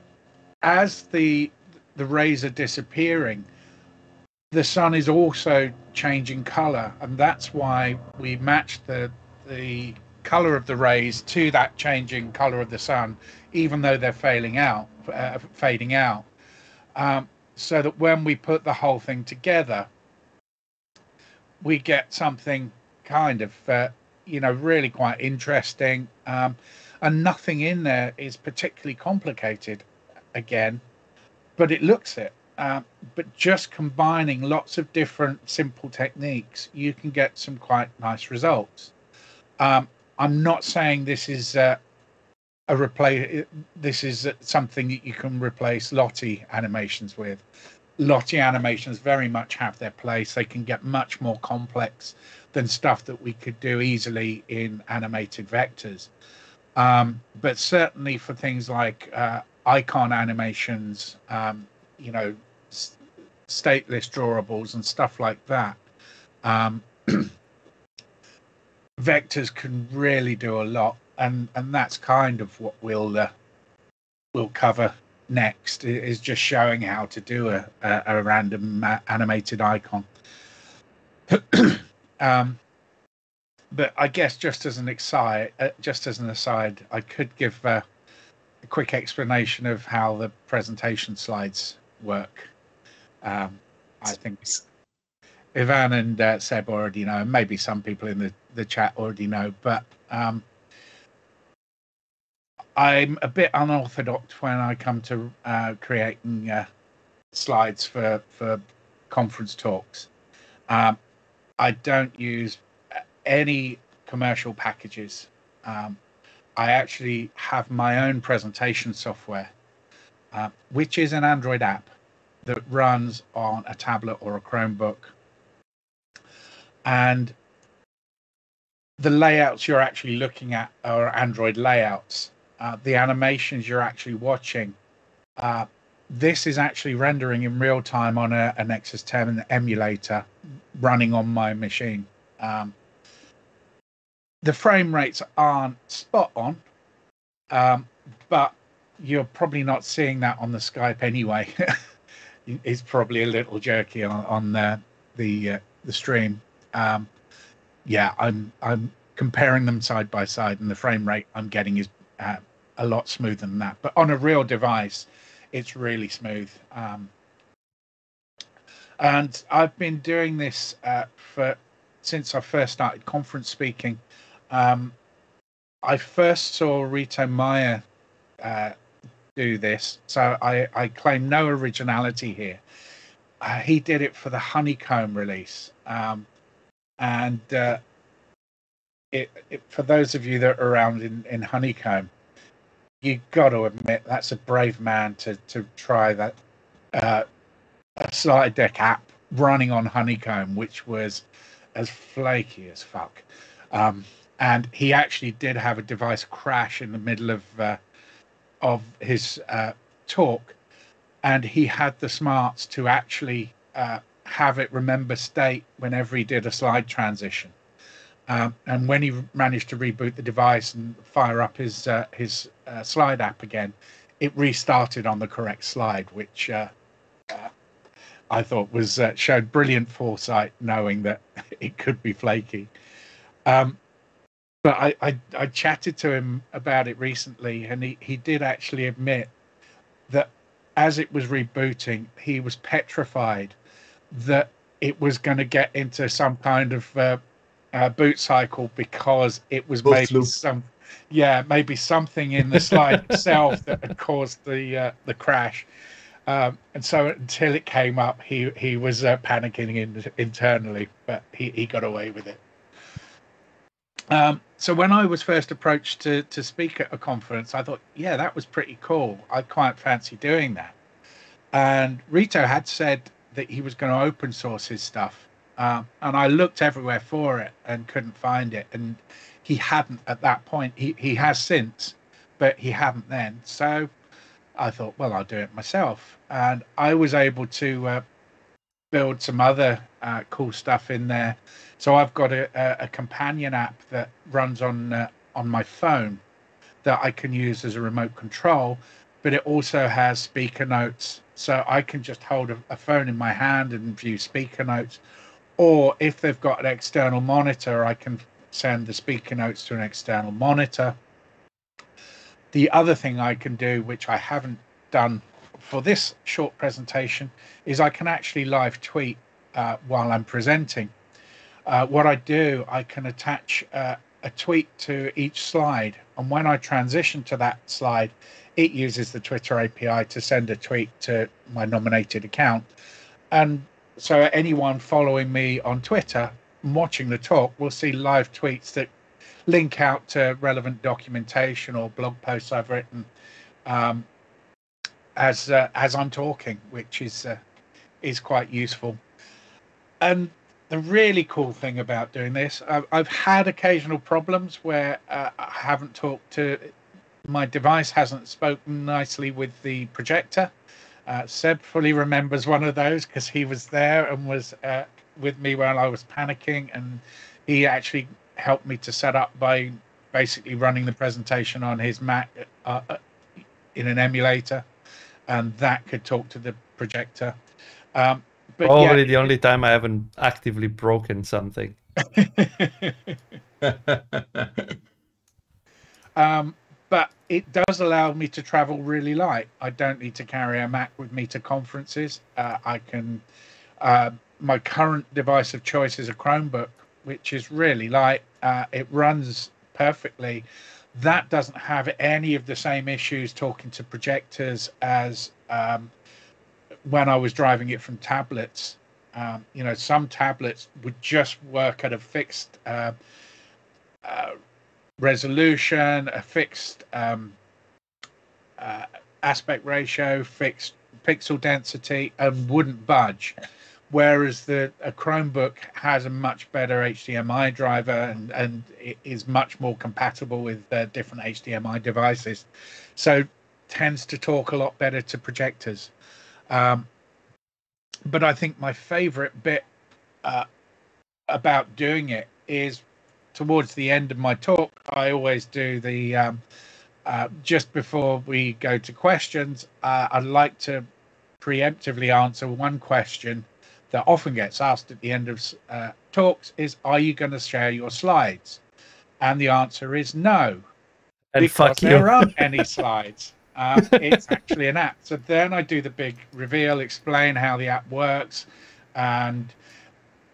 as the the rays are disappearing, the sun is also changing color, and that's why we matched the the color of the rays to that changing color of the sun, even though they're failing out, uh, fading out, um, so that when we put the whole thing together, we get something kind of, uh, you know, really quite interesting. Um, and nothing in there is particularly complicated, again, but it looks it. Uh, but just combining lots of different simple techniques, you can get some quite nice results. Um, I'm not saying this is uh, a replace. This is something that you can replace Lottie animations with. Lottie animations very much have their place. They can get much more complex than stuff that we could do easily in animated vectors. Um, but certainly for things like uh, icon animations, um, you know, stateless drawables and stuff like that, um, vectors can really do a lot, and and that's kind of what we'll uh, we'll cover next, is just showing how to do a a, a random uh, animated icon. um, but I guess just as an aside, uh, just as an aside, I could give uh, a quick explanation of how the presentation slides work. Um, I think Ivan and uh, Seb already know, and maybe some people in the, the chat already know, but um, I'm a bit unorthodox when I come to uh, creating uh, slides for, for conference talks. Um, I don't use any commercial packages. Um, I actually have my own presentation software, uh, which is an Android app that runs on a tablet or a Chromebook, and the layouts you're actually looking at are Android layouts. Uh, the animations you're actually watching, uh, this is actually rendering in real time on a, a Nexus ten emulator running on my machine. Um, the frame rates aren't spot on, um, but you're probably not seeing that on the Skype anyway. It's probably a little jerky on, on the the, uh, the stream. Um, yeah, I'm I'm comparing them side by side, and the frame rate I'm getting is uh, a lot smoother than that. But on a real device, it's really smooth. Um, and I've been doing this uh, for since I first started conference speaking. Um, I first saw Rito Meyer uh, do this, so I, I claim no originality here. Uh, he did it for the Honeycomb release, um, and uh, it, it, for those of you that are around in, in Honeycomb, you got to admit that's a brave man to to try that uh, a slide deck app running on Honeycomb, which was as flaky as fuck. Um, and he actually did have a device crash in the middle of. Uh, of his uh, talk, and he had the smarts to actually uh, have it remember state whenever he did a slide transition. Um, and when he managed to reboot the device and fire up his uh, his uh, slide app again, it restarted on the correct slide, which uh, uh, I thought was uh, showed brilliant foresight, knowing that it could be flaky. Um, But I, I, I chatted to him about it recently, and he, he did actually admit that as it was rebooting, he was petrified that it was going to get into some kind of uh, uh, boot cycle, because it was maybe loop. some, yeah, maybe something in the slide itself that had caused the uh, the crash. Um, and so until it came up, he he was uh, panicking in, internally, but he, he got away with it. Um, so when I was first approached to, to speak at a conference, I thought, yeah, that was pretty cool. I quite fancy doing that. And Rito had said that he was going to open source his stuff. Um, and I looked everywhere for it and couldn't find it. And he hadn't at that point. He, he has since, but he hadn't then. So I thought, well, I'll do it myself. And I was able to uh, build some other uh, cool stuff in there. So I've got a, a, a companion app that runs on uh, on my phone that I can use as a remote control, but it also has speaker notes. So I can just hold a, a phone in my hand and view speaker notes. Or if they've got an external monitor, I can send the speaker notes to an external monitor. The other thing I can do, which I haven't done for this short presentation, is I can actually live tweet uh, while I'm presenting. Uh, what I do, I can attach uh, a tweet to each slide, and when I transition to that slide, it uses the Twitter A P I to send a tweet to my nominated account. And so anyone following me on Twitter and watching the talk will see live tweets that link out to relevant documentation or blog posts I've written um, as uh, as I'm talking, which is uh, is quite useful. And The really cool thing about doing this, I've, I've had occasional problems where uh, I haven't talked to, my device hasn't spoken nicely with the projector. Uh, Seb fully remembers one of those because he was there and was uh, with me while I was panicking, and he actually helped me to set up by basically running the presentation on his Mac uh, in an emulator, and that could talk to the projector. Um, But Probably yeah, the only time I haven't actively broken something. um, but it does allow me to travel really light. I don't need to carry a Mac with me to conferences. Uh, I can. Uh, my current device of choice is a Chromebook, which is really light. Uh, it runs perfectly. That doesn't have any of the same issues talking to projectors as. Um, when I was driving it from tablets, um, you know, some tablets would just work at a fixed uh, uh, resolution, a fixed um, uh, aspect ratio, fixed pixel density, and wouldn't budge. Whereas the a Chromebook has a much better H D M I driver, and, and it is much more compatible with uh, different H D M I devices. So tends to talk a lot better to projectors. Um, but I think my favorite bit uh, about doing it is towards the end of my talk, I always do the, um, uh, just before we go to questions, uh, I'd like to preemptively answer one question that often gets asked at the end of uh, talks is, are you going to share your slides? And the answer is no, and because fuck you. There aren't any slides. Uh, it's actually an app. So then I do the big reveal, explain how the app works, and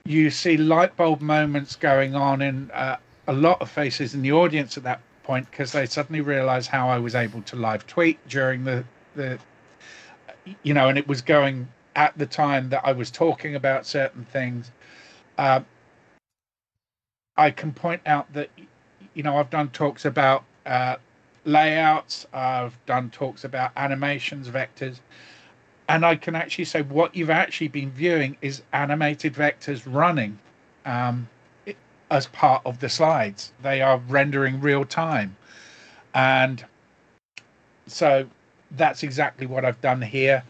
you see light bulb moments going on in uh, a lot of faces in the audience at that point, because they suddenly realize how I was able to live tweet during the, the, you know, and it was going at the time that I was talking about certain things. Uh, I can point out that, you know, I've done talks about uh, layouts, I've done talks about animations, vectors, and I can actually say what you've actually been viewing is animated vectors running um, it, as part of the slides. They are rendering real time. And so that's exactly what I've done here.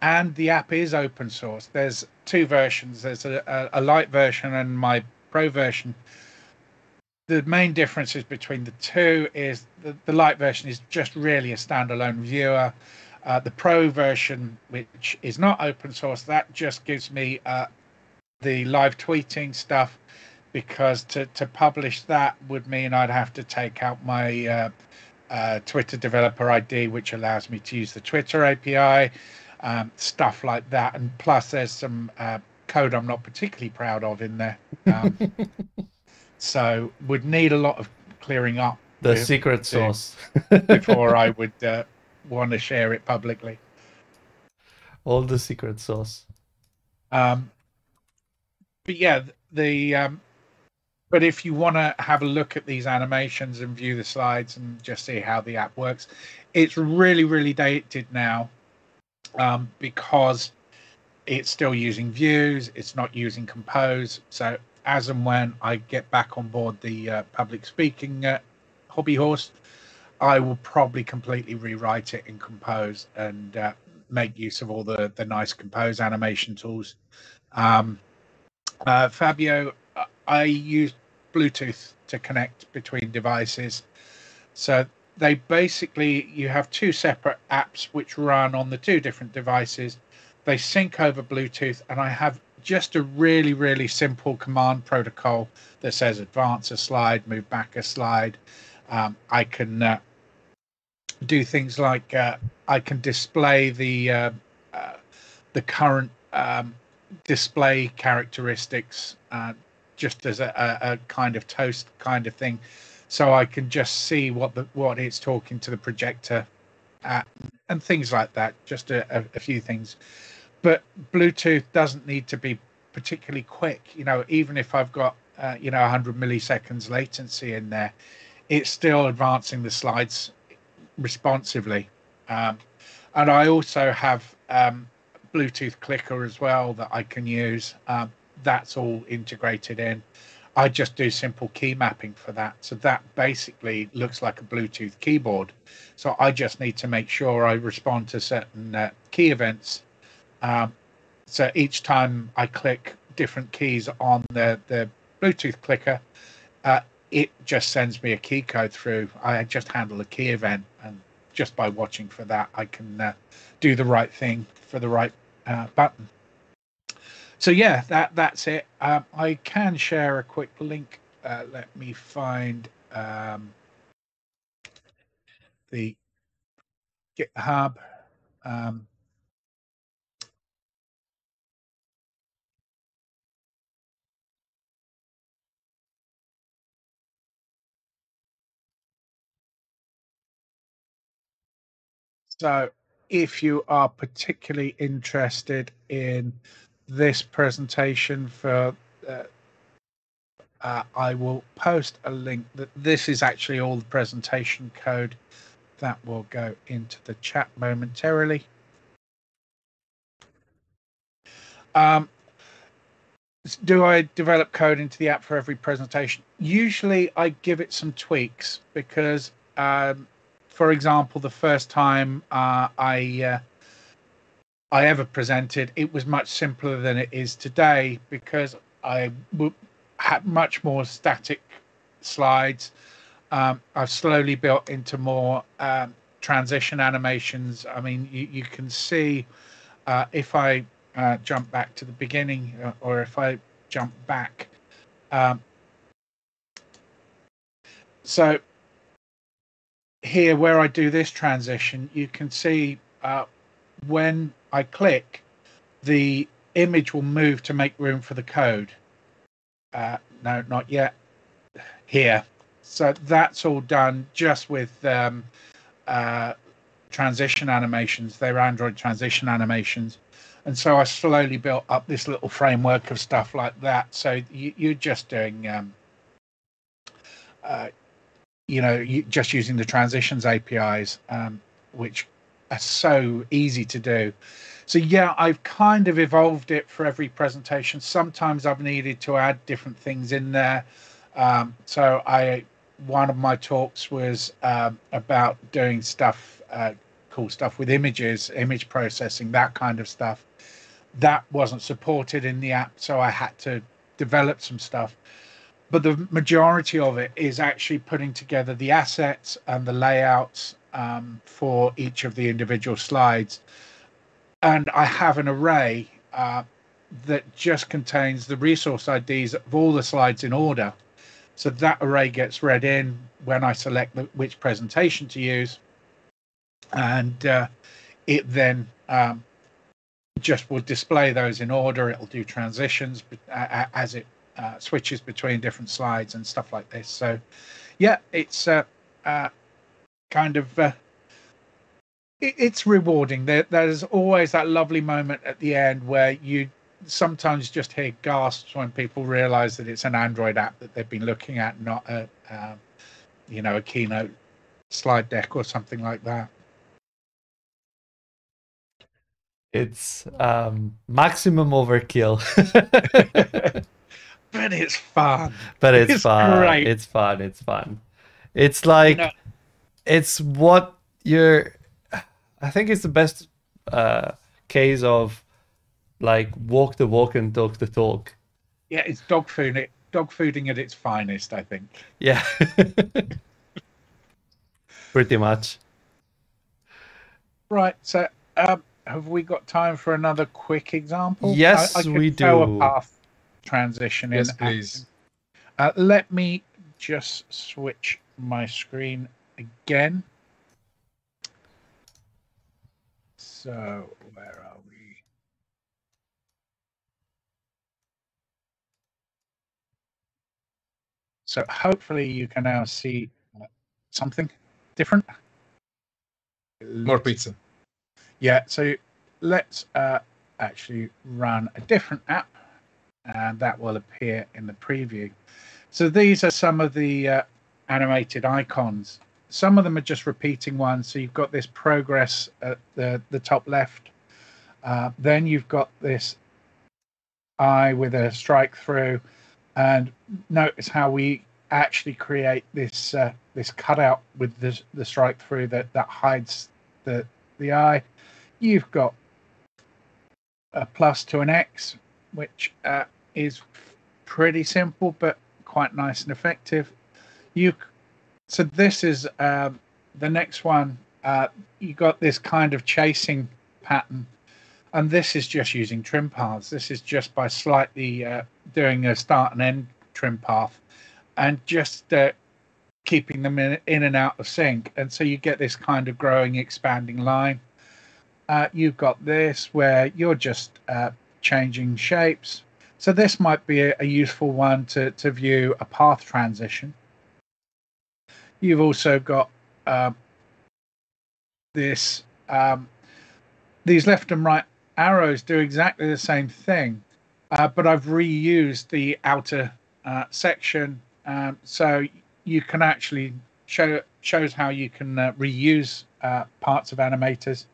And the app is open source. There's two versions. There's a, a, a light version and my pro version. The main differences between the two is the, the light version is just really a standalone viewer. Uh, the pro version, which is not open source, that just gives me uh, the live tweeting stuff, because to, to publish that would mean I'd have to take out my uh, uh, Twitter developer I D, which allows me to use the Twitter A P I, um, stuff like that. And plus there's some uh, code I'm not particularly proud of in there. Um, So would need a lot of clearing up. The with, secret sauce. Before I would uh, want to share it publicly. All the secret sauce. Um, but yeah, the um, but if you want to have a look at these animations and view the slides and just see how the app works, it's really, really dated now um, because it's still using views. It's not using Compose. So as and when I get back on board the uh, public speaking uh, hobby horse, I will probably completely rewrite it in Compose and uh, make use of all the, the nice Compose animation tools. Um, uh, Fabio, I use Bluetooth to connect between devices. So they basically, you have two separate apps which run on the two different devices. They sync over Bluetooth, and I have just a really, really simple command protocol that says advance a slide, move back a slide. Um, I can uh, do things like uh, I can display the uh, uh, the current um, display characteristics uh, just as a, a kind of toast kind of thing. So I can just see what the what it's talking to the projector at, and things like that. Just a, a, a few things. But Bluetooth doesn't need to be particularly quick. You know, even if I've got, uh, you know, one hundred milliseconds latency in there, it's still advancing the slides responsively. Um, and I also have um, Bluetooth clicker as well that I can use. Um, that's all integrated in. I just do simple key mapping for that. So that basically looks like a Bluetooth keyboard. So I just need to make sure I respond to certain uh, key events. Um, so each time I click different keys on the, the Bluetooth clicker, uh, it just sends me a key code through. I just handle a key event. And just by watching for that, I can uh, do the right thing for the right uh, button. So yeah, that that's it. Um, I can share a quick link. Uh, let me find um, the GitHub. Um, so if you are particularly interested in this presentation, for uh, uh, I will post a link. That this is actually all the presentation code that will go into the chat momentarily. Um, do I develop code into the app for every presentation? Usually I give it some tweaks because, um, for example, the first time uh, I uh, I ever presented, it was much simpler than it is today because I had much more static slides. Um, I've slowly built into more um, transition animations. I mean, you, you can see uh, if I uh, jump back to the beginning, uh, or if I jump back. Um, so here where I do this transition, you can see uh, when I click, the image will move to make room for the code. Uh, no, not yet. Here. So that's all done just with um, uh, transition animations. They're Android transition animations. And so I slowly built up this little framework of stuff like that. So you, you're just doing, um, uh, you know, you, just using the transitions A P Is, um, which are so easy to do. So yeah, I've kind of evolved it for every presentation. Sometimes I've needed to add different things in there. Um, so I, one of my talks was um, about doing stuff, uh, cool stuff with images, image processing, that kind of stuff. That wasn't supported in the app, so I had to develop some stuff. But the majority of it is actually putting together the assets and the layouts Um, for each of the individual slides. And I have an array uh, that just contains the resource I Ds of all the slides in order. So that array gets read in when I select the, which presentation to use. And uh, it then um, just will display those in order. It'll do transitions uh, as it uh, switches between different slides and stuff like this. So yeah, it's uh, uh, kind of uh, it, it's rewarding. There, there's always that lovely moment at the end where you sometimes just hear gasps when people realize that it's an Android app that they've been looking at, not a um, you know, a keynote slide deck or something like that. It's um maximum overkill. But it's fun. But it's, it's fun great. It's fun. It's fun. It's like, you know, it's what you're, I think it's the best uh, case of like walk the walk and talk the talk. Yeah, it's dog food, it, dog fooding at its finest, I think. Yeah. Pretty much. Right, so um, have we got time for another quick example? Yes, I, I could we do. A path transition yes, in please. Uh, let me just switch my screen again. So where are we? So hopefully you can now see something different. More pizza. Yeah, so let's uh, actually run a different app and that will appear in the preview. So these are some of the uh, animated icons. Some of them are just repeating ones. So you've got this progress at the, the top left. Uh, then you've got this eye with a strike through, and notice how we actually create this uh, this cutout with the, the strike through that, that hides the, the eye. You've got a plus to an X, which uh, is pretty simple, but quite nice and effective. You So this is um, the next one. Uh, you got this kind of chasing pattern, and this is just using trim paths. This is just by slightly uh, doing a start and end trim path, and just uh, keeping them in, in and out of sync. And so you get this kind of growing, expanding line. Uh, you've got this where you're just uh, changing shapes. So this might be a, a useful one to, to view a path transition. You've also got uh, this. Um, these left and right arrows do exactly the same thing, uh, but I've reused the outer uh, section. Um, so you can actually show shows how you can uh, reuse uh, parts of animators.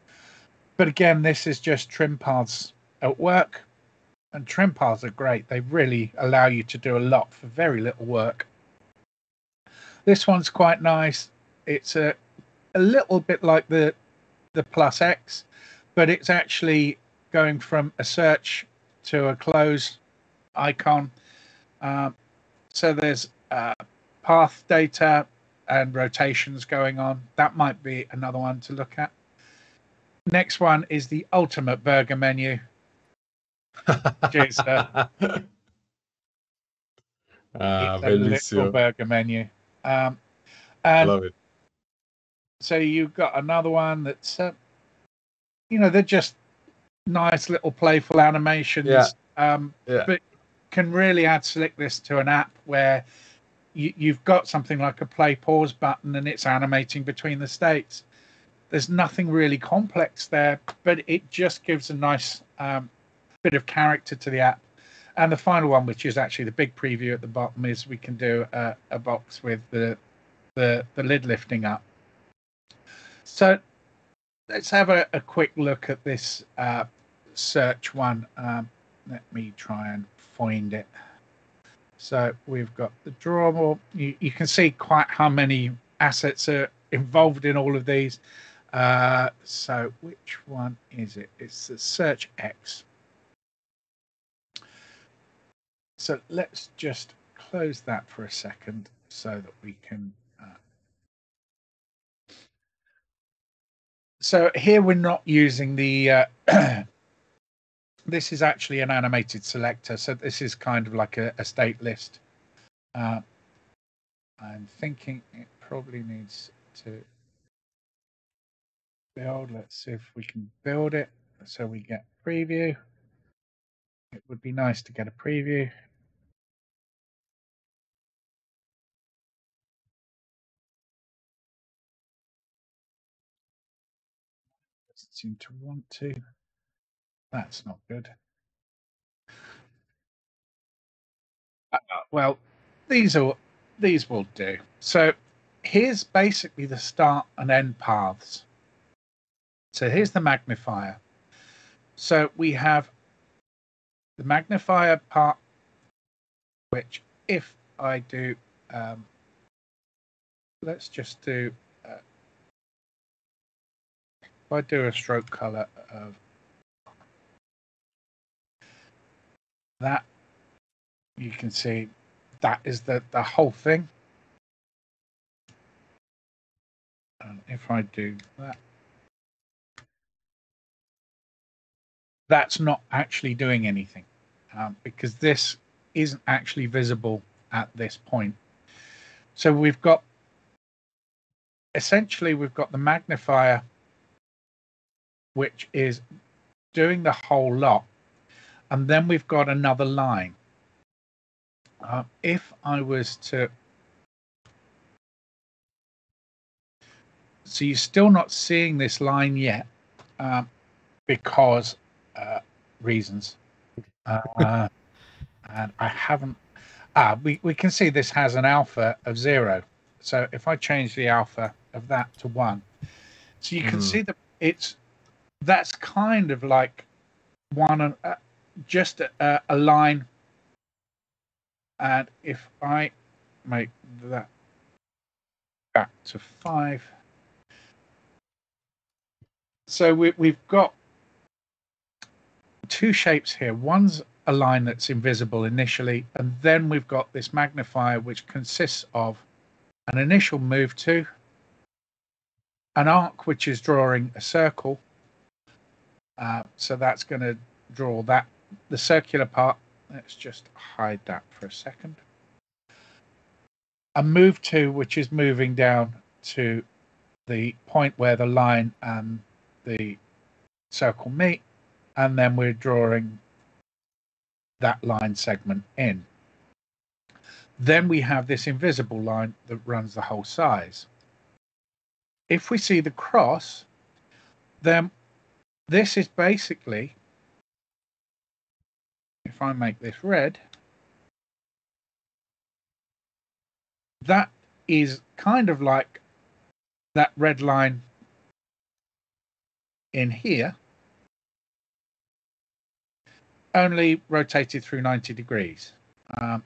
But again, this is just trim paths at work, and trim paths are great. They really allow you to do a lot for very little work. This one's quite nice. It's a a little bit like the the plus X, but it's actually going from a search to a close icon. Um, So there's uh, path data and rotations going on. That might be another one to look at. Next one is the ultimate burger menu. Cheers, sir. Ah, it's a literal burger menu. Um, and I love it. So you've got another one that's, uh, you know, they're just nice little playful animations. Yeah. Um, yeah. But can really add slickness to an app where you, you've got something like a play pause button and it's animating between the states. There's nothing really complex there, but it just gives a nice um, bit of character to the app. And the final one, which is actually the big preview at the bottom, is we can do a, a box with the, the, the lid lifting up. So let's have a, a quick look at this uh, search one. Um, let me try and find it. So we've got the drawable. You, you can see quite how many assets are involved in all of these. Uh, so which one is it? It's the Search X. So let's just close that for a second so that we can. Uh... So here we're not using the. Uh, This is actually an animated selector, so this is kind of like a, a state list. Uh, I'm thinking it probably needs to build. Let's see if we can build it so we get preview. It would be nice to get a preview. Doesn't seem to want to. That's not good. Uh, well, these are these will do. So here's basically the start and end paths. So here's the magnifier. So we have the magnifier part, which if I do, um, let's just do. Uh, if I do a stroke color of that, you can see that is the the whole thing, and if I do that, that's not actually doing anything um, because this isn't actually visible at this point. So we've got essentially we've got the magnifier, which is doing the whole lot. And then we've got another line. Uh, if I was to, so you're still not seeing this line yet, um, because uh, reasons. Uh, and I haven't. Ah, we we can see this has an alpha of zero. So if I change the alpha of that to one, so you can mm. see that it's that's kind of like one and. Uh, just a, a line. And if I make that back to five, so we, we've got two shapes here. One's a line that's invisible initially, and then we've got this magnifier, which consists of an initial move to, an arc, which is drawing a circle. Uh, so that's going to draw that, the circular part. Let's just hide that for a second. A move to, which is moving down to the point where the line and the circle meet. And then we're drawing that line segment in. Then we have this invisible line that runs the whole size. If we see the cross, then this is basically, if I make this red, that is kind of like that red line in here, only rotated through ninety degrees. Um,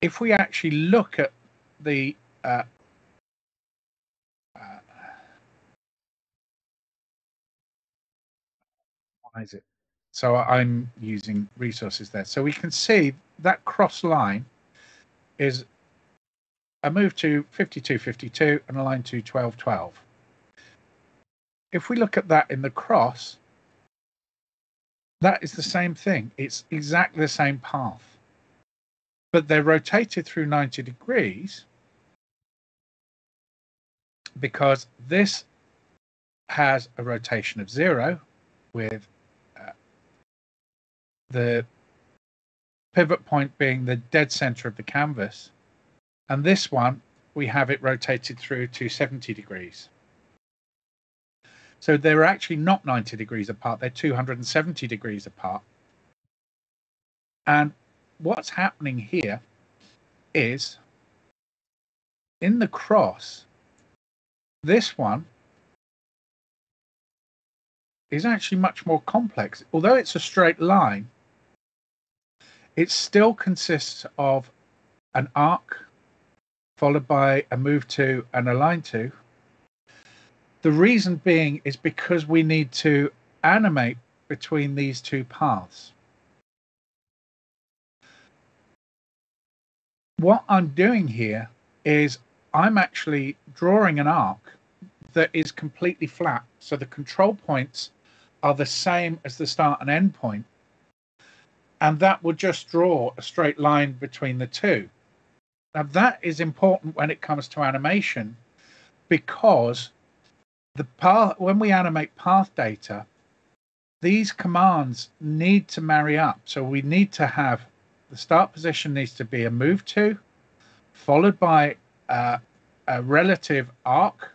if we actually look at the uh, uh, why is it? So I'm using resources there. So we can see that cross line is a move to fifty-two fifty-two and a line to twelve twelve. If we look at that in the cross, that is the same thing. It's exactly the same path, but they're rotated through ninety degrees because this has a rotation of zero with the pivot point being the dead center of the canvas, and this one we have it rotated through to seventy degrees. So they're actually not ninety degrees apart, they're two hundred seventy degrees apart. And what's happening here is in the cross, this one is actually much more complex. Although it's a straight line, it still consists of an arc followed by a move to and a line to. The reason being is because we need to animate between these two paths. What I'm doing here is I'm actually drawing an arc that is completely flat. So the control points are the same as the start and end point. And that will just draw a straight line between the two. Now that is important when it comes to animation, because the path, when we animate path data, these commands need to marry up. So we need to have the start position needs to be a move to, followed by a, a relative arc,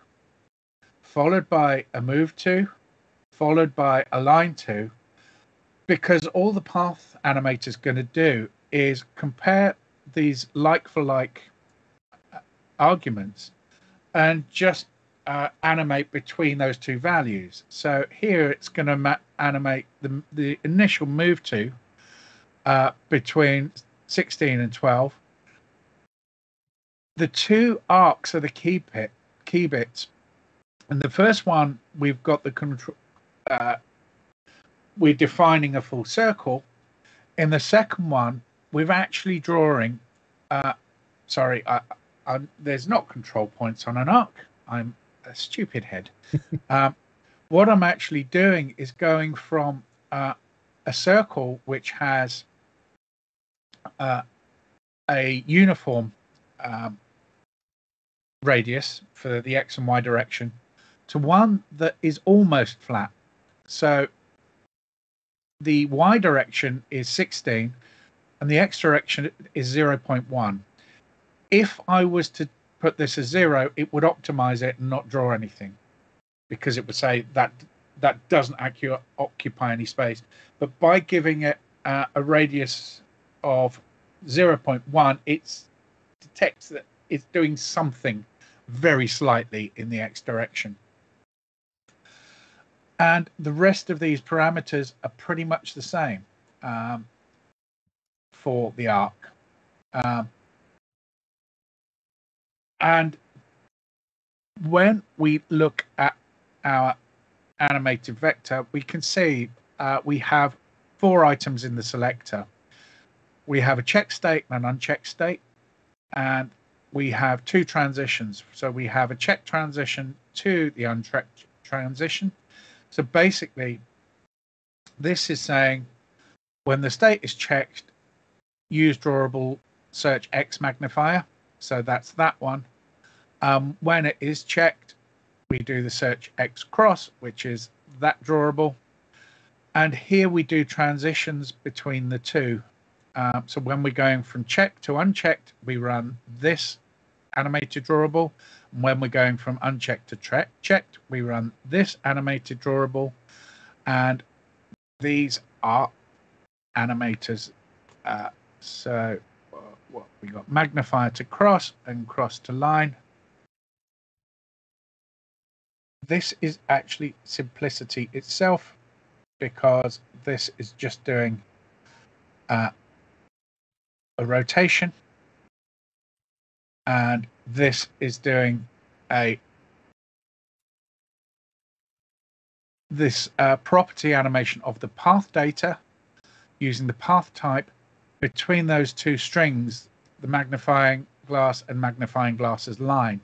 followed by a move to, followed by a line to, because all the path animator is going to do is compare these like for like arguments and just uh, animate between those two values. So here it's going to animate the, the initial move to uh, between sixteen and twelve. The two arcs are the key, bit, key bits. And the first one, we've got the control. Uh, we're defining a full circle. In the second one, we're actually drawing, uh, sorry, I, I, there's not control points on an arc. I'm a stupid head. um, what I'm actually doing is going from uh, a circle which has uh, a uniform um, radius for the X and Y direction to one that is almost flat. So the Y direction is sixteen and the X direction is zero point one. If I was to put this as zero, it would optimize it and not draw anything, because it would say that that doesn't occupy any space. But by giving it uh, a radius of zero point one, it detects that it's doing something very slightly in the X direction. And the rest of these parameters are pretty much the same. um, for the Arc. Um, and when we look at our animated vector, we can see uh, we have four items in the selector. We have a check state and an uncheck state, and we have two transitions. So we have a check transition to the uncheck transition. So basically, this is saying when the state is checked, use drawable search X magnifier. So that's that one. Um, when it is checked, we do the search X cross, which is that drawable. And here we do transitions between the two. Um, so when we're going from checked to unchecked, we run this animated drawable. And when we're going from unchecked to checked, we run this animated drawable. And these are animators. Uh, so uh, what we got, magnifier to cross and cross to line. This is actually simplicity itself, because this is just doing uh, a rotation, and this is doing a this uh, property animation of the path data using the path type between those two strings, the magnifying glass and magnifying glasses line.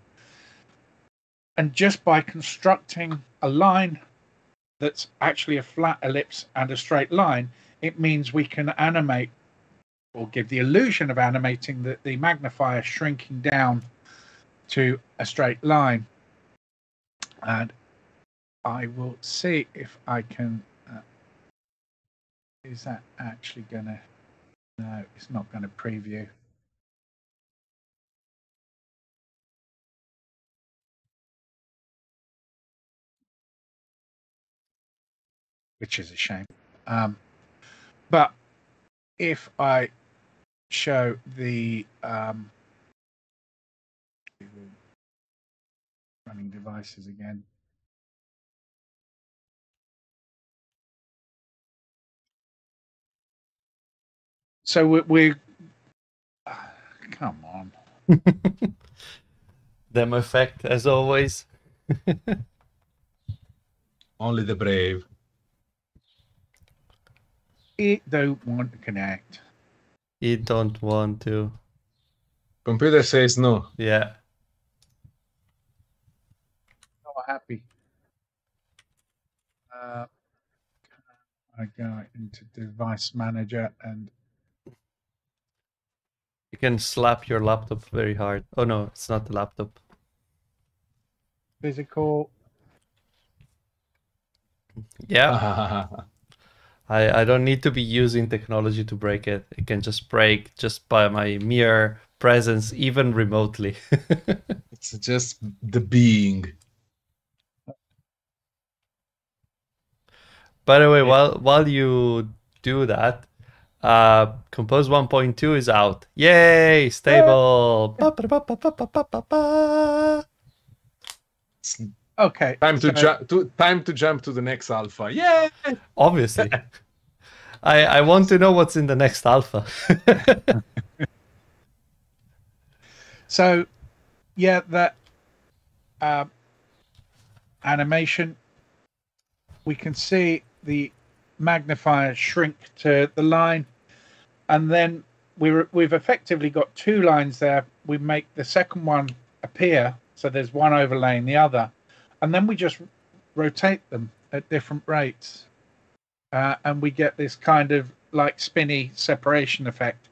And just by constructing a line that's actually a flat ellipse and a straight line, it means we can animate or give the illusion of animating the, the magnifier shrinking down to a straight line. And I will see if I can, uh, is that actually gonna, no, it's not gonna preview. Which is a shame. Um, but if I show the um, running devices again. So we're, we're uh, come on. Them effect as always. Only the brave. It don't want to connect. It don't want to. Computer says no. Yeah. Not happy. Uh, I go into device manager and. You can slap your laptop very hard. Oh no, it's not the laptop. Physical. Yeah. I, I don't need to be using technology to break it. It can just break just by my mere presence, even remotely. It's just the being. By the way, while while you do that, uh, Compose one point two is out. Yay! Stable. Okay. Time to jump to time to jump to the next alpha. Yeah. Obviously. I I want to know what's in the next alpha. So, yeah, that uh, animation. We can see the magnifier shrink to the line, and then we're we've effectively got two lines there. We make the second one appear, so there's one overlaying the other. And then we just rotate them at different rates, uh, and we get this kind of like spinny separation effect.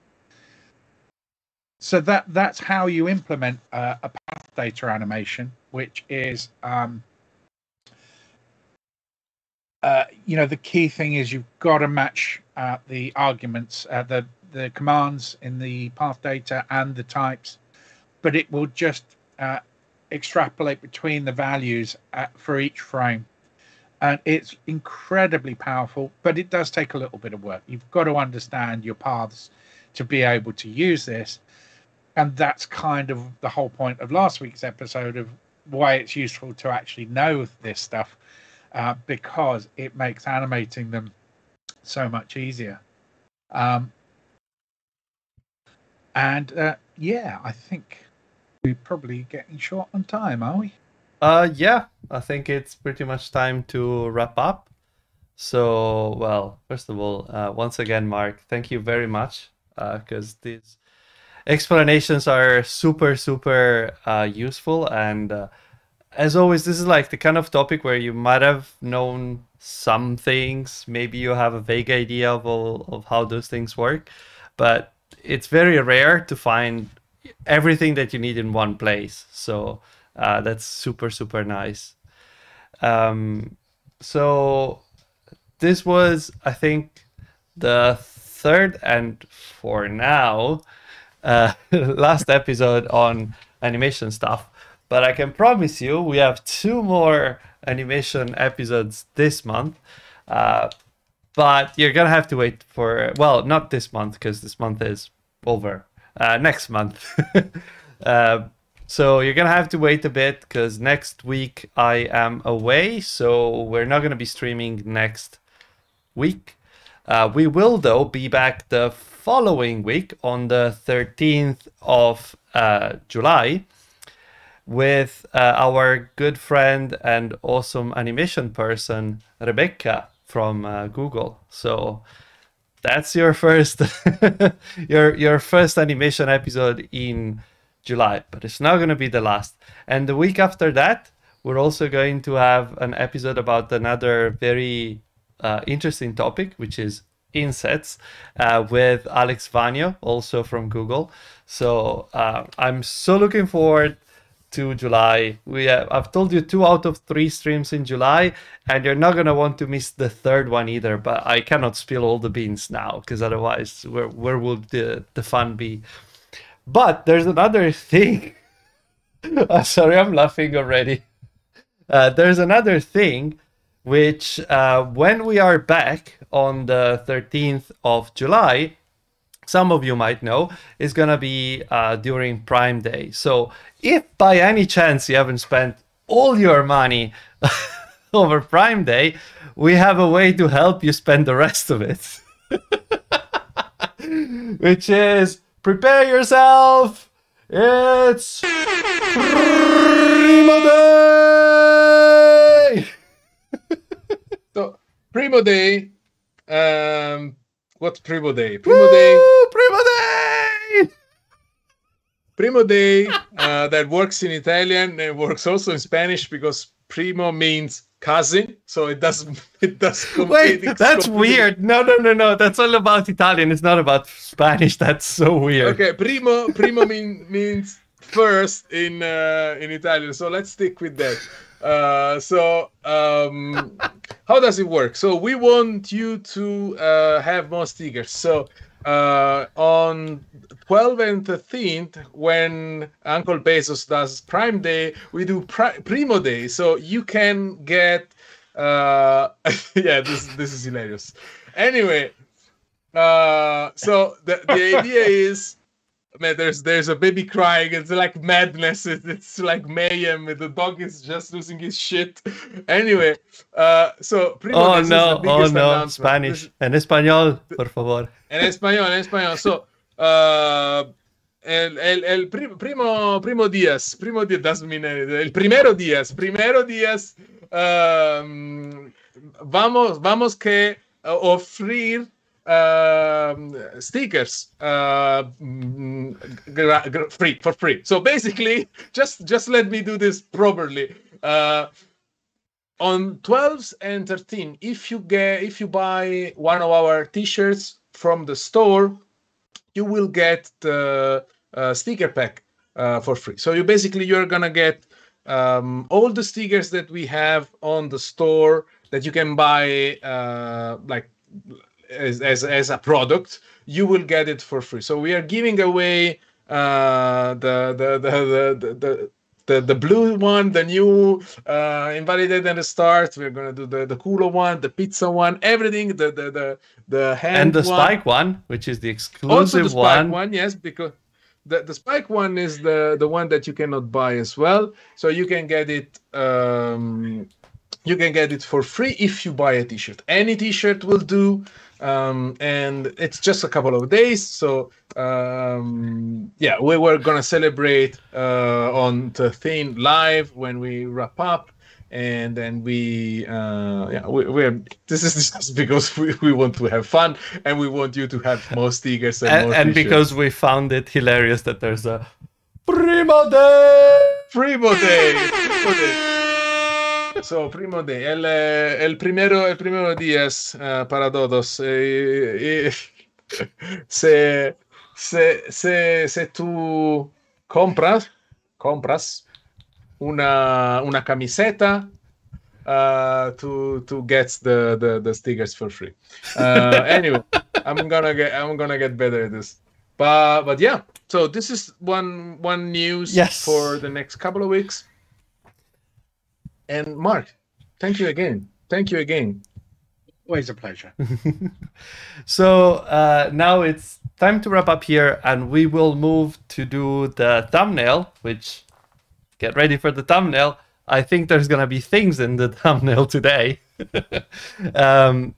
So that that's how you implement uh, a path data animation, which is, um, uh, you know, the key thing is you've got to match uh, the arguments, uh, the the commands in the path data and the types, but it will just uh, extrapolate between the values at, for each frame, and it's incredibly powerful, but it does take a little bit of work. You've got to understand your paths to be able to use this, and that's kind of the whole point of last week's episode of why it's useful to actually know this stuff, uh, because it makes animating them so much easier. Um, and uh, yeah, I think we're probably getting short on time, are we? Uh, yeah, I think it's pretty much time to wrap up. So, well, first of all, uh, once again, Mark, thank you very much, because uh, these explanations are super, super uh, useful. And uh, as always, this is like the kind of topic where you might have known some things. Maybe you have a vague idea of, all, of how those things work, but it's very rare to find everything that you need in one place. So uh, that's super, super nice. Um, so... This was, I think, the third and, for now, uh, last episode on animation stuff. But I can promise you we have two more animation episodes this month. Uh, but you're going to have to wait for, well, not this month, because this month is over. Uh, next month. uh, So you're going to have to wait a bit, because next week I am away. So we're not going to be streaming next week. Uh, we will, though, be back the following week on the thirteenth of July with uh, our good friend and awesome animation person, Rebecca from uh, Google. So that's your first, your, your first animation episode in July, but it's not going to be the last. And the week after that, we're also going to have an episode about another very uh, interesting topic, which is insets, uh, with Alex Vagno, also from Google. So uh, I'm so looking forward to July. We have, I've told you two out of three streams in July, and you're not going to want to miss the third one either, but I cannot spill all the beans now, because otherwise where, where will the, the fun be? But there's another thing. Oh, sorry, I'm laughing already. Uh, there's another thing, which uh, when we are back on the thirteenth of July, some of you might know, is going to be uh, during Prime Day. So if by any chance you haven't spent all your money over Prime Day, we have a way to help you spend the rest of it. Which is... prepare yourself! It's Primo Day! So, Primo Day. Um, what's Primo Day? Primo Woo! Day. Primo Day! Primo Day uh, that works in Italian and works also in Spanish, because primo means cousin, so it doesn't it does wait that's complete. Weird. No no no no, that's all about Italian, it's not about Spanish. That's so weird. Okay, primo primo mean, means first in uh, in Italian, so let's stick with that. Uh, so um, how does it work? So we want you to uh, have more stickers. So uh, on twelfth and thirteenth, when Uncle Bezos does Prime Day, we do Pri Primo Day. So you can get, uh, yeah, this, this is hilarious. Anyway, uh, so the, the idea is, man, there's, there's a baby crying. It's like madness. It, it's like mayhem. The dog is just losing his shit. Anyway, uh, so Primo oh, Day no, is the biggest oh, no, Spanish. This, en español, por favor. En español, en español. So, Uh, el, el, el prim, primo, primo días, primo días doesn't mean anything. El primero días, primero días, um, vamos, vamos que uh, ofrecer uh, stickers uh, free for free. So basically, just just let me do this properly. Uh, on twelfth and thirteenth, if you get if you buy one of our T-shirts from the store, you will get the uh, sticker pack uh, for free. So you basically, you're gonna get um, all the stickers that we have on the store that you can buy uh, like as, as, as a product, you will get it for free. So we are giving away uh, the, the, the, the, the, the, the blue one, the new uh, Invalidate and Restart. We're gonna do the, the cooler one, the pizza one, everything, the, the, the, the hand and the one. Spike one, which is the exclusive one. Also the Spike one, one yes, because the, the Spike one is the, the one that you cannot buy as well. So you can get it um, You can get it for free if you buy a t-shirt. Any t-shirt will do. Um, and it's just a couple of days. So, um, yeah, we were going to celebrate uh, on the thing live when we wrap up. And then we, uh, yeah, we, we're, this is just because we, we want to have fun and we want you to have more stickers and, and more And t-shirts. Because we found it hilarious that there's a Primo Day! Primo Day! Primo Day! So, Primo Day, el, el primero, el primero días uh, para todos. Eh, eh, se, se, se, se tú compras, compras una, una camiseta, uh, to to get the, the, the stickers for free. Uh, anyway, I'm gonna get I'm gonna get better at this. But but yeah, so this is one one news yes. for the next couple of weeks. And Mark, thank you again. Thank you again. Always a pleasure. So uh, now it's time to wrap up here, and we will move to do the thumbnail, which, get ready for the thumbnail. I think there's going to be things in the thumbnail today. um,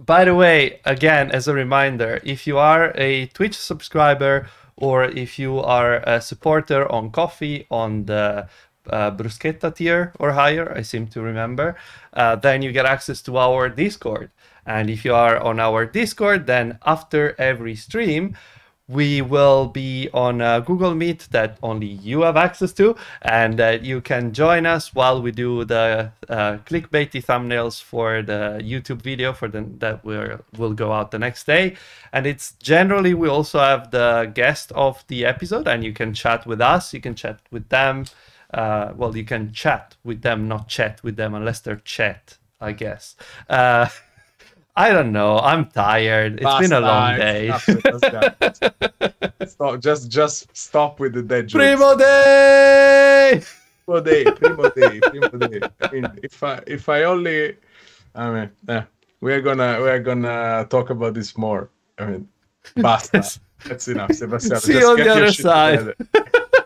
by the way, again, as a reminder, if you are a Twitch subscriber or if you are a supporter on Ko-fi, on the Uh, bruschetta tier or higher, I seem to remember, uh, then you get access to our Discord. And if you are on our Discord, then after every stream, we will be on a Google Meet that only you have access to, and that uh, you can join us while we do the uh, clickbaity thumbnails for the YouTube video for the, that we're, will go out the next day. And it's generally, we also have the guest of the episode, and you can chat with us, you can chat with them. Uh, well, you can chat with them, not chat with them, unless they're chat, I guess. Uh, I don't know. I'm tired. It's Last been a long day. Stop, stop. Just, just stop with the dead jokes. Primo Day! Primo Day, Primo Day, Primo Day. I mean, if I, if I only, I mean, yeah, we are gonna, we are gonna talk about this more. I mean, basta. That's enough, Sebastian. See you on the other side.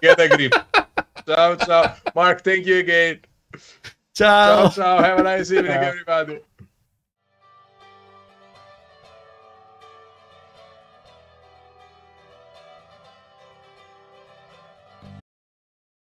Get a grip. Ciao, ciao. Mark, thank you again. Ciao. Ciao, ciao. Have a nice evening, everybody.